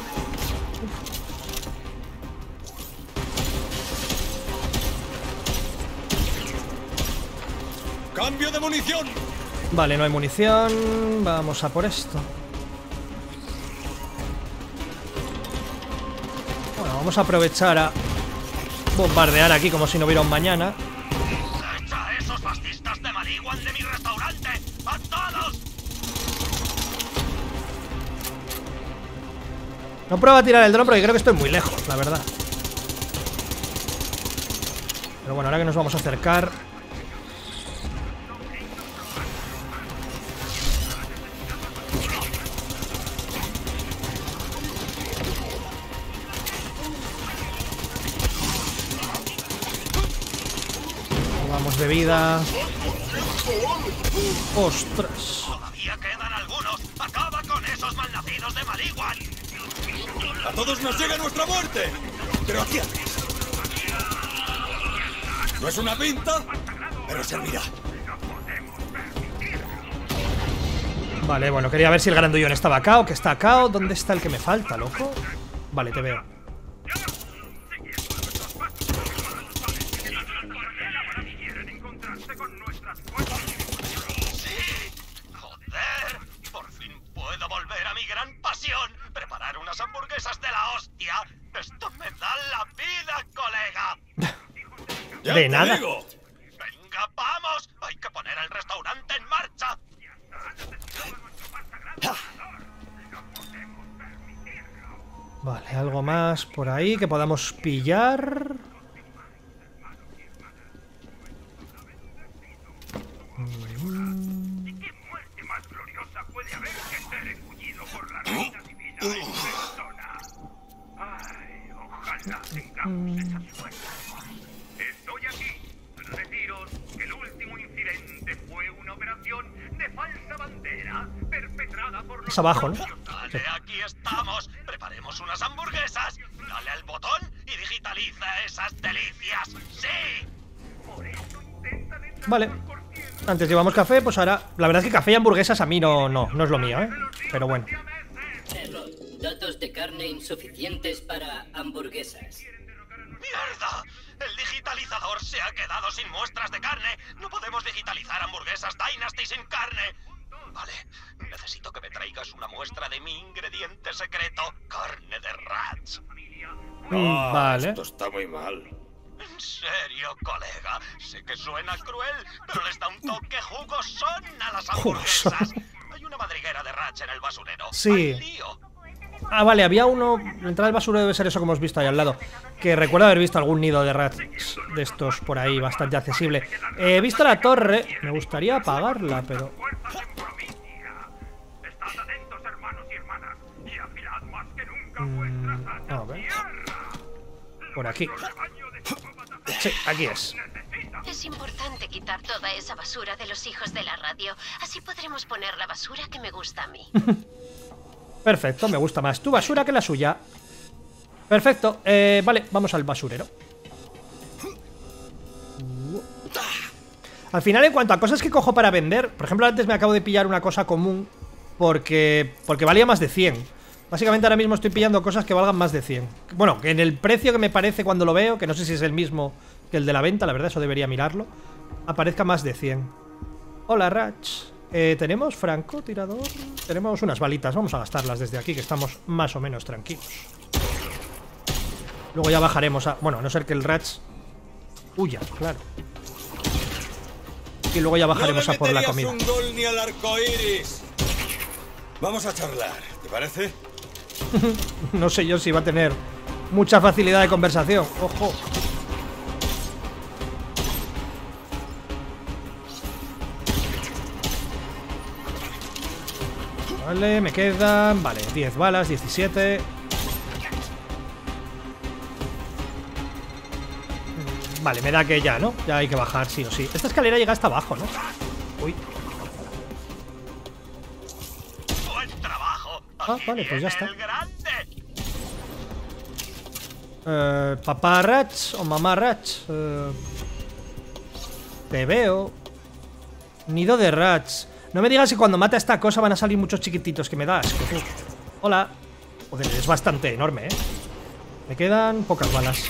¡Cambio de munición! Vale, no hay munición. Vamos a por esto. Vamos a aprovechar a bombardear aquí como si no hubiera un mañana. ¡Echa a esos fascistas de Maliwan de mi restaurante! No prueba a tirar el dron porque creo que estoy muy lejos, la verdad. Pero bueno, ahora que nos vamos a acercar. Vamos de vida. Ostras. Todavía quedan algunos. Acaba con esos malnacidos de Maliwan. A todos nos llega nuestra muerte. Pero aquí. No es una pinta, pero servirá. Vale, bueno, quería ver si el grandullón estaba acá o que está acá o dónde está el que me falta, loco. Vale, te veo. De nada. Venga, vamos. Hay que poner el restaurante en marcha. Vale, algo más por ahí que podamos pillar. Abajo, ¿no? Vale, sí. Aquí estamos. Preparemos unas hamburguesas. Dale al botón y digitaliza esas delicias. ¡Sí! Vale. Antes llevamos café, pues ahora... La verdad es que café y hamburguesas a mí no, no, no es lo mío, ¿eh? Pero bueno. Error. Datos de carne insuficientes para hamburguesas. ¡Mierda! El digitalizador se ha quedado sin muestras de carne. No podemos digitalizar hamburguesas Dynasty sin carne. Vale, necesito que me traigas una muestra de mi ingrediente secreto, carne de rats. Oh, vale. Esto está muy mal. En serio, colega. Sé que suena cruel, pero les da un toque jugosón a las hamburguesas. Hay una madriguera de rats en el basurero. Sí. Lío. Ah, vale, había uno... La entrada del basurero debe ser eso que hemos visto ahí al lado. Que recuerdo haber visto algún nido de rats de estos por ahí, bastante accesible. He eh, visto la torre. Me gustaría apagarla, pero... Mm, a ver. Por aquí. Sí, aquí es. Es importante quitar toda esa basura de los hijos de la radio. Así podremos poner la basura que me gusta a mí. Perfecto, me gusta más tu basura que la suya. Perfecto, eh, vale, vamos al basurero. Al final, en cuanto a cosas que cojo para vender, por ejemplo, antes me acabo de pillar una cosa común porque, porque valía más de cien. Básicamente ahora mismo estoy pillando cosas que valgan más de cien. Bueno, que en el precio que me parece cuando lo veo, que no sé si es el mismo que el de la venta, la verdad, eso debería mirarlo, aparezca más de cien. Hola, Ratch. Eh, tenemos francotirador. Tenemos unas balitas, vamos a gastarlas desde aquí, que estamos más o menos tranquilos. Luego ya bajaremos a... Bueno, a no ser que el Ratch huya, claro. Y luego ya bajaremos a por la comida. No le meterías un gol ni al arco iris. Vamos a charlar, ¿te parece? No sé yo si va a tener mucha facilidad de conversación. Ojo. Vale, me quedan... Vale, diez balas, diecisiete. Vale, me da que ya, ¿no? Ya hay que bajar, sí o sí. Esta escalera llega hasta abajo, ¿no? Uy. Ah, vale, pues ya está. Eh, papá Ratch o mamá Ratch. Eh, te veo. Nido de Ratch. No me digas que cuando mate a esta cosa van a salir muchos chiquititos que me das. Hola. Joder, es bastante enorme, ¿eh? Me quedan pocas balas.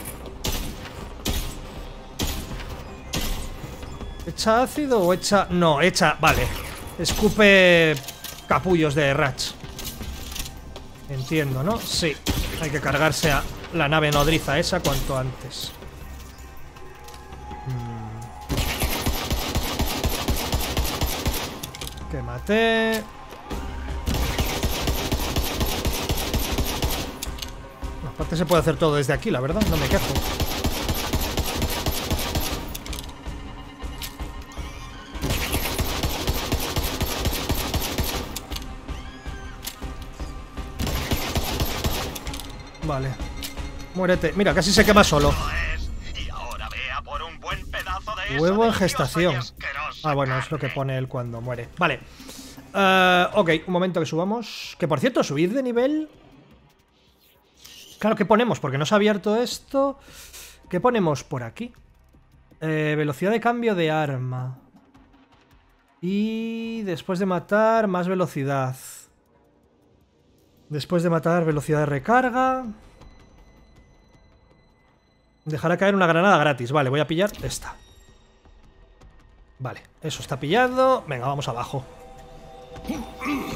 ¿Echa ácido o echa...? No, echa... Vale. Escupe capullos de Ratch. Entiendo, ¿no? Sí. Hay que cargarse a la nave nodriza esa cuanto antes. Hmm. Que maté. Aparte se puede hacer todo desde aquí, la verdad, no me quejo. Vale. Muérete. Mira, casi se quema solo. Huevo en gestación. Ah, bueno, es lo que pone él cuando muere. Vale. Uh, ok, un momento que subamos. Que por cierto, subid de nivel. Claro, ¿qué ponemos? Porque no se ha abierto esto. ¿Qué ponemos por aquí? Eh, velocidad de cambio de arma. Y después de matar, más velocidad. Después de matar, velocidad de recarga. Dejará caer una granada gratis. Vale, voy a pillar esta. Vale, eso está pillado. Venga, vamos abajo.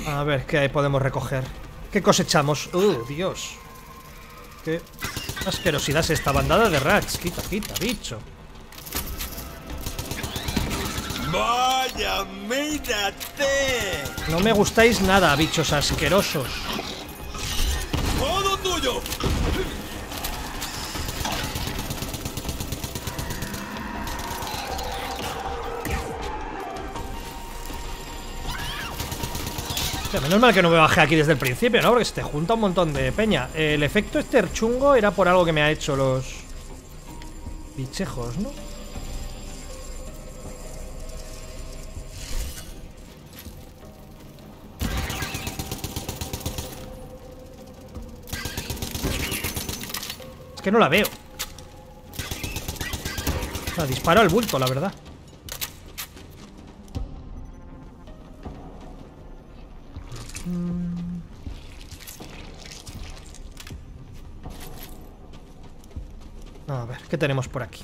A ver, ¿qué podemos recoger? ¿Qué cosechamos? ¡Uh, Dios! ¡Qué asquerosidad es esta bandada de rats! ¡Quita, quita, bicho! ¡Vaya, mírate! No me gustáis nada, bichos asquerosos. ¡Todo tuyo! Menos mal que no me bajé aquí desde el principio, ¿no? Porque se te junta un montón de peña. El efecto este chungo era por algo que me ha hecho los bichejos, ¿no? Es que no la veo. O sea, disparo al bulto, la verdad. A ver, ¿qué tenemos por aquí?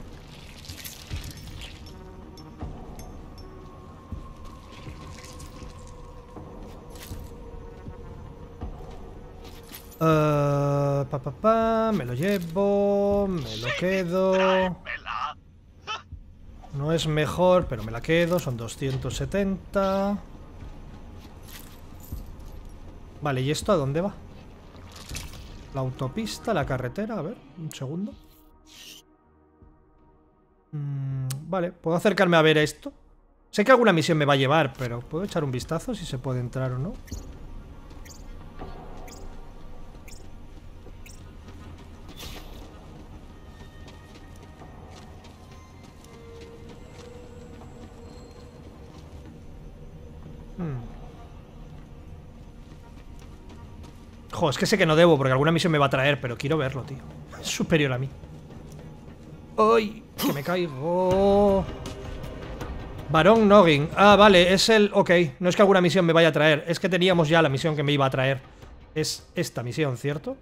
Uh, pa, pa, pa, me lo llevo, me lo quedo. No es mejor, pero me la quedo, son doscientos setenta. Vale, ¿y esto a dónde va? La autopista, la carretera, a ver, un segundo. Mm, vale, ¿puedo acercarme a ver esto? Sé que alguna misión me va a llevar, pero ¿puedo echar un vistazo si se puede entrar o no? Ojo, es que sé que no debo, porque alguna misión me va a traer, pero quiero verlo, tío. Es superior a mí. ¡Ay! ¡Que me caigo! Barón Noggin. Ah, vale, es el... Ok, no es que alguna misión me vaya a traer. Es que teníamos ya la misión que me iba a traer. Es esta misión, ¿cierto?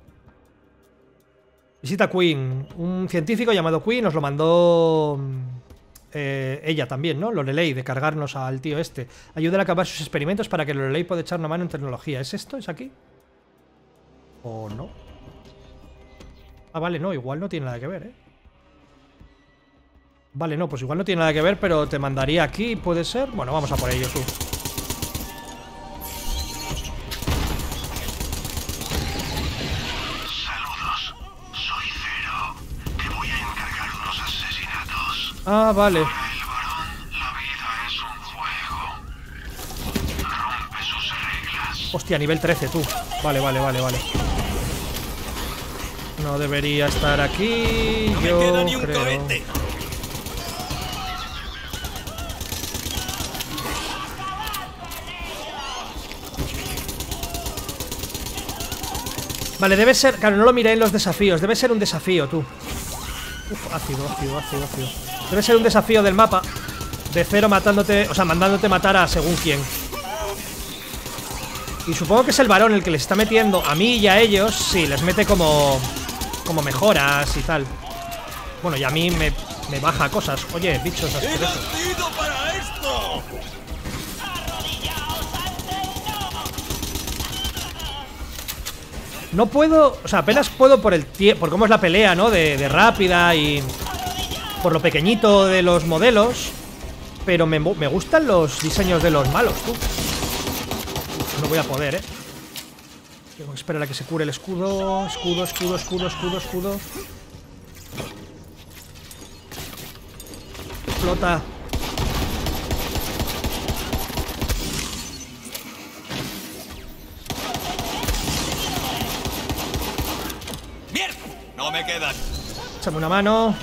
Visita Quinn. Un científico llamado Quinn nos lo mandó... Eh, ella también, ¿no? Lorelei, de cargarnos al tío este. Ayúdale a acabar sus experimentos para que Lorelei pueda echar una mano en tecnología. ¿Es esto? ¿Es aquí? ¿O no? Ah, vale, no, igual no tiene nada que ver, ¿eh? Vale, no, pues igual no tiene nada que ver, pero te mandaría aquí, ¿puede ser? Bueno, vamos a por ello, tú. Saludos, soy Cero. Te voy a encargar unos asesinatos. Ah, vale. Hostia, nivel trece, tú. Vale, vale, vale, vale. No debería estar aquí. No me queda ni un cohete. Vale, debe ser... Claro, no lo miré en los desafíos. Debe ser un desafío, tú. Uf, ácido, ácido, ácido, ácido. Debe ser un desafío del mapa. De Cero matándote... O sea, mandándote matar a según quién. Y supongo que es el varón el que les está metiendo a mí y a ellos. Sí, les mete como... Como mejoras y tal. Bueno, y a mí me, me baja cosas. Oye, bichos asquerosos. No puedo... O sea, apenas puedo por el tiempo... Por cómo es la pelea, ¿no? De, de rápida y... Por lo pequeñito de los modelos. Pero me, me gustan los diseños de los malos, tú. No voy a poder, ¿eh? Tengo que esperar a que se cure el escudo. Escudo, escudo, escudo, escudo, escudo. Explota. ¡Mierda! No me quedan. Échame una mano.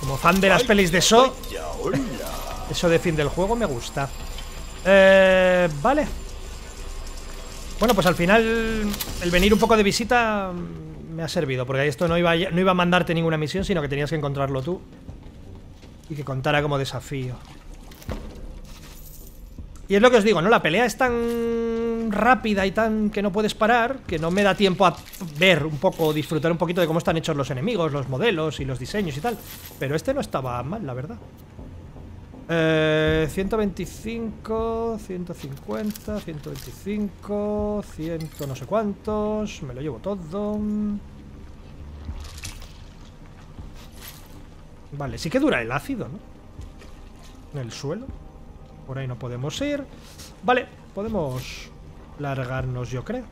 Como fan de las pelis de eso, eso de fin del juego me gusta. Eh, vale. Bueno, pues al final el venir un poco de visita me ha servido, porque esto no iba a, no iba a mandarte ninguna misión, sino que tenías que encontrarlo tú y que contara como desafío. Y es lo que os digo, ¿no? La pelea es tan rápida y tan que no puedes parar, que no me da tiempo a ver un poco, disfrutar un poquito de cómo están hechos los enemigos, los modelos y los diseños y tal. Pero este no estaba mal, la verdad. Eh, ciento veinticinco, ciento cincuenta, ciento veinticinco, cien no sé cuántos, me lo llevo todo. Vale, sí que dura el ácido, ¿no? En el suelo. Por ahí no podemos ir. Vale, podemos largarnos, yo creo.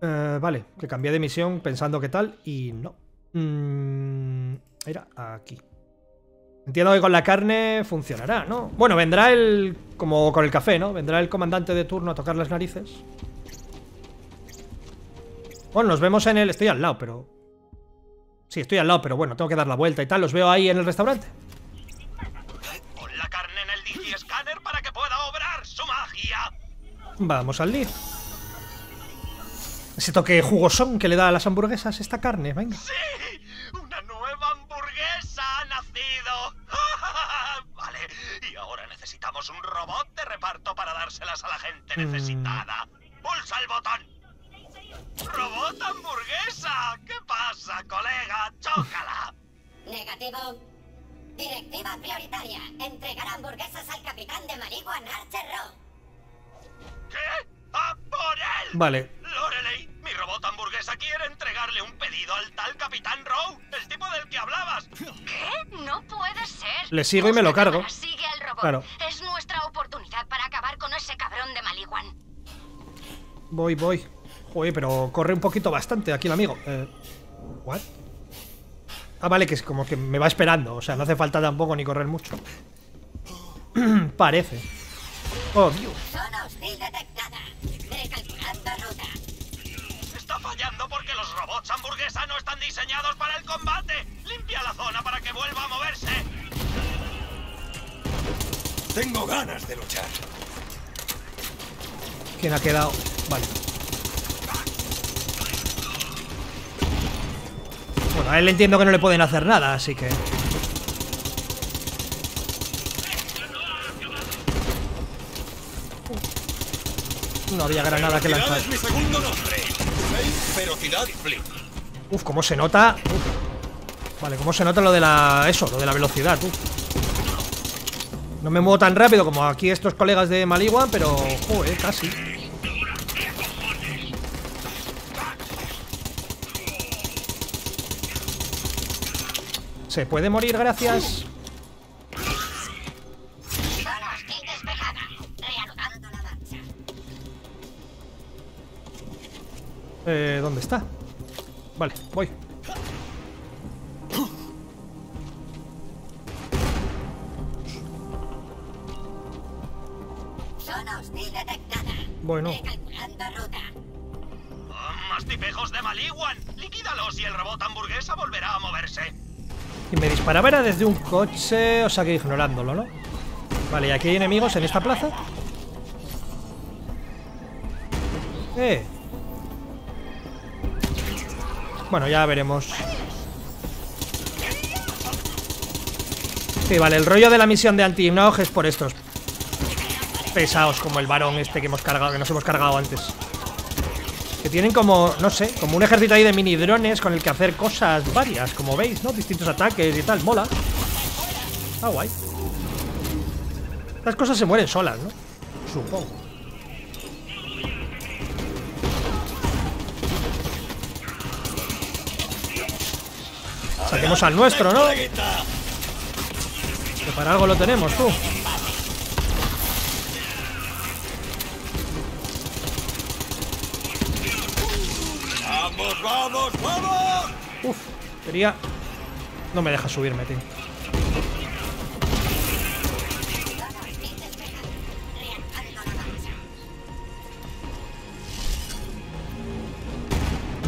Eh, vale, que cambié de misión pensando que tal y no. Mm, era aquí. Entiendo que con la carne funcionará, ¿no? Bueno, vendrá el... como con el café, ¿no? Vendrá el comandante de turno a tocar las narices. Bueno, nos vemos en el... Estoy al lado, pero... Sí, estoy al lado, pero bueno, tengo que dar la vuelta y tal. Los veo ahí en el restaurante. Pon la carne en el DigiScanner para que pueda obrar su magia. Vamos al Dig. Ese toque jugosón que le da a las hamburguesas esta carne, venga. ¡Sí! ¡Una nueva hamburguesa ha nacido! Vale, y ahora necesitamos un robot de reparto para dárselas a la gente necesitada. Mm. ¡Pulsa el botón! ¡Robot hamburguesa! ¿Qué pasa, colega? ¡Chócala! Negativo. Directiva prioritaria. Entregar hamburguesas al capitán de Maliwan, Archer Rowe. ¿Qué? ¡A por él! Vale. Lorelei, mi robot hamburguesa quiere entregarle un pedido al tal capitán Rowe, el tipo del que hablabas. ¿Qué? No puede ser. Le sigo y me lo cargo. Sigue al robot. Claro. Es nuestra oportunidad para acabar con ese cabrón de Maliwan. Voy, voy. Joder, pero corre un poquito bastante aquí el amigo. Eh, ¿What? Ah, vale, que es como que me va esperando. O sea, no hace falta tampoco ni correr mucho. Parece. Oh, Dios. Zona hostil detectada. Recalculando ruta. Está fallando porque los robots hamburguesa no están diseñados para el combate. Limpia la zona para que vuelva a moverse. Tengo ganas de luchar. ¿Quién ha quedado? Vale. Bueno, a él entiendo que no le pueden hacer nada, así que... No había granada que lanzar. Uf, cómo se nota... Uf. Vale, cómo se nota lo de la... Eso, lo de la velocidad, uf. No me muevo tan rápido como aquí estos colegas de Maliwan, pero... Joder, casi. Se puede morir, gracias. Eh, ¿dónde está? Vale, voy. Bueno. Más tipejos de Maliwan. Liquídalos y el robot hamburguesa volverá a moverse. Y me disparaba era desde un coche, o sea que ignorándolo, ¿no? Vale, y aquí hay enemigos en esta plaza. Eh. Bueno, ya veremos. Sí, vale, el rollo de la misión de anti-hipnog es por estos pesados, como el varón este que hemos cargado, que nos hemos cargado antes. Que tienen como, no sé, como un ejército ahí de mini drones con el que hacer cosas varias, como veis, ¿no? Distintos ataques y tal, mola. Ah, guay. Las cosas se mueren solas, ¿no? Supongo. Saquemos al nuestro, ¿no? Que para algo lo tenemos, tú. ¡Vamos, vamos, vamos! Uf, quería... No me deja subirme, tío.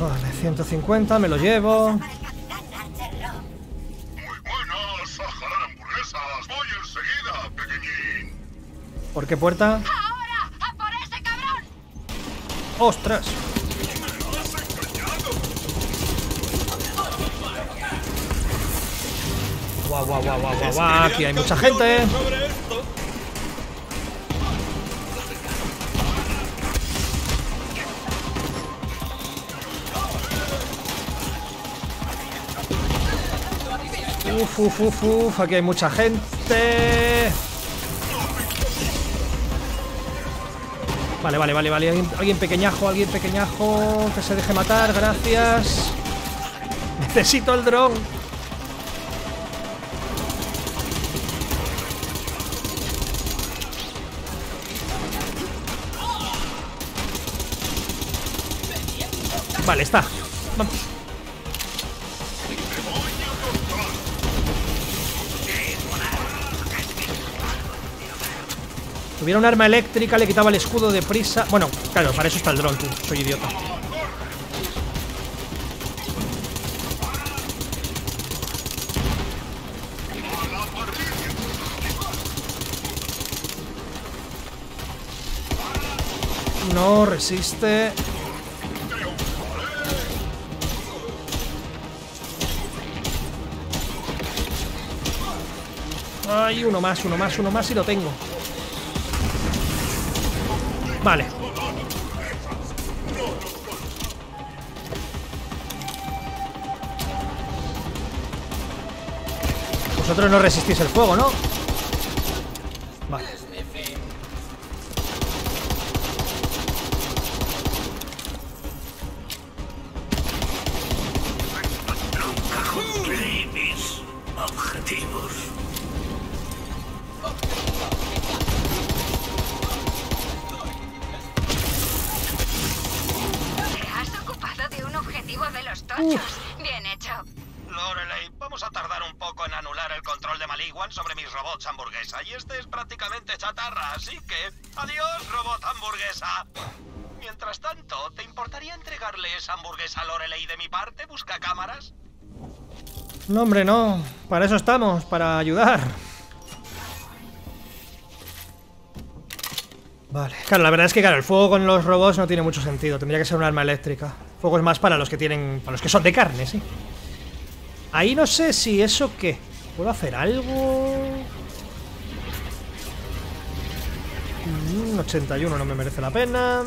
Vale, ciento cincuenta, me lo llevo. Muy buenas, a jalar hamburguesas. Voy enseguida, pequeñín. ¿Por qué puerta? ¡Ahora! ¡A por ese cabrón! ¡Ostras! Guau, guau, guau, guau, guau, aquí hay mucha gente. Uf, uf, uf, uf, aquí hay mucha gente. Vale, vale, vale, vale. Alguien, alguien pequeñajo, alguien pequeñajo. Que se deje matar, gracias. Necesito el dron. Vale, está. Vamos. Tuviera un arma eléctrica, le quitaba el escudo de prisa. Bueno, claro, para eso está el dron, tú. Soy idiota. No resiste. Ay, uno más, uno más, uno más y lo tengo. Vale. Vosotros no resistís el fuego, ¿no? Vale. No, hombre, no. Para eso estamos, para ayudar. Vale. Claro, la verdad es que, claro, el fuego con los robots no tiene mucho sentido. Tendría que ser un arma eléctrica. Fuego es más para los que tienen... Para los que son de carne, sí. Ahí no sé si eso qué. ¿Puedo hacer algo? ochenta y uno no me merece la pena.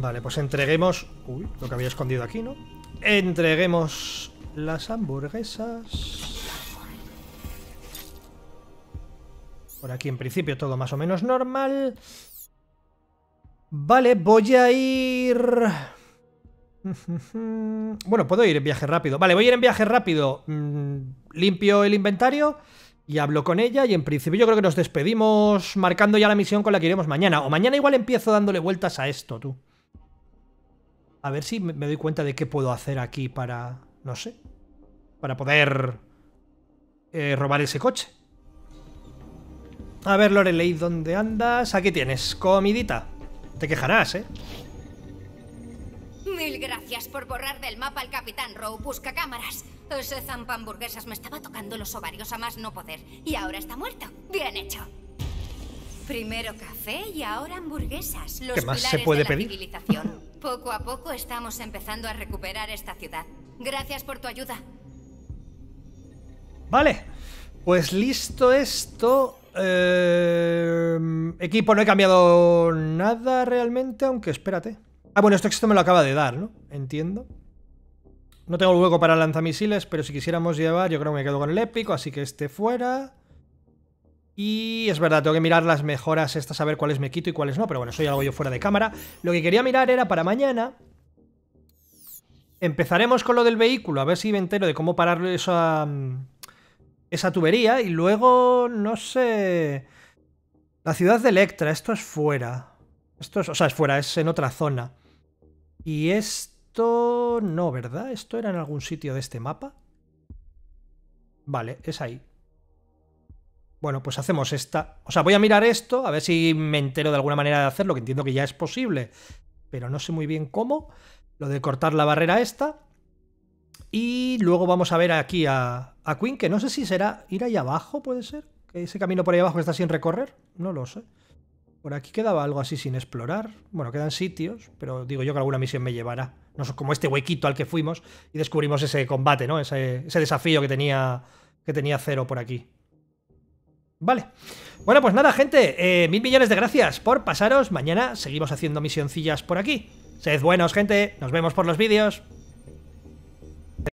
Vale, pues entreguemos... Uy, lo que había escondido aquí, ¿no? Entreguemos las hamburguesas. Por aquí, en principio, todo más o menos normal. Vale, voy a ir... Bueno, puedo ir en viaje rápido. Vale, voy a ir en viaje rápido. Limpio el inventario y hablo con ella, y en principio yo creo que nos despedimos marcando ya la misión con la que iremos mañana. O mañana igual empiezo dándole vueltas a esto, tú. A ver si me doy cuenta de qué puedo hacer aquí para... No sé. Para poder... Eh, robar ese coche. A ver, Lorelei, ¿dónde andas? Aquí tienes, comidita. Te quejarás, ¿eh? Mil gracias por borrar del mapa al Capitán Rowe. Busca cámaras. Ese zampa hamburguesas me estaba tocando los ovarios a más no poder. Y ahora está muerto. Bien hecho. Primero café y ahora hamburguesas. Los ¿Qué más se puede de la pedir? Civilización. Poco a poco estamos empezando a recuperar esta ciudad. Gracias por tu ayuda. Vale, pues listo esto. Eh, equipo, no he cambiado nada realmente, aunque espérate. Ah, bueno, esto me lo acaba de dar, ¿no? Entiendo. No tengo el hueco para lanzamisiles, pero si quisiéramos llevar, yo creo que me quedo con el épico, así que este fuera. Y es verdad, tengo que mirar las mejoras estas, a ver cuáles me quito y cuáles no, pero bueno, eso ya lo hago yo fuera de cámara. Lo que quería mirar era para mañana. Empezaremos con lo del vehículo, a ver si me entero de cómo parar esa, esa tubería. Y luego, no sé... La ciudad de Electra, esto es fuera. Esto es, o sea, es fuera, es en otra zona. Y esto... no, ¿verdad? ¿Esto era en algún sitio de este mapa? Vale, es ahí. Bueno, pues hacemos esta... O sea, voy a mirar esto, a ver si me entero de alguna manera de hacerlo, que entiendo que ya es posible, pero no sé muy bien cómo. Lo de cortar la barrera esta. Y luego vamos a ver aquí a, a Quinn, que no sé si será ir ahí abajo, ¿puede ser? ¿Que ese camino por ahí abajo está sin recorrer? No lo sé. Por aquí quedaba algo así sin explorar. Bueno, quedan sitios, pero digo yo que alguna misión me llevará. No es como este huequito al que fuimos y descubrimos ese combate, ¿no? Ese, ese desafío que tenía, que tenía Cero por aquí. Vale. Bueno, pues nada, gente. Eh, mil millones de gracias por pasaros. Mañana seguimos haciendo misioncillas por aquí. Sed buenos, gente. Nos vemos por los vídeos.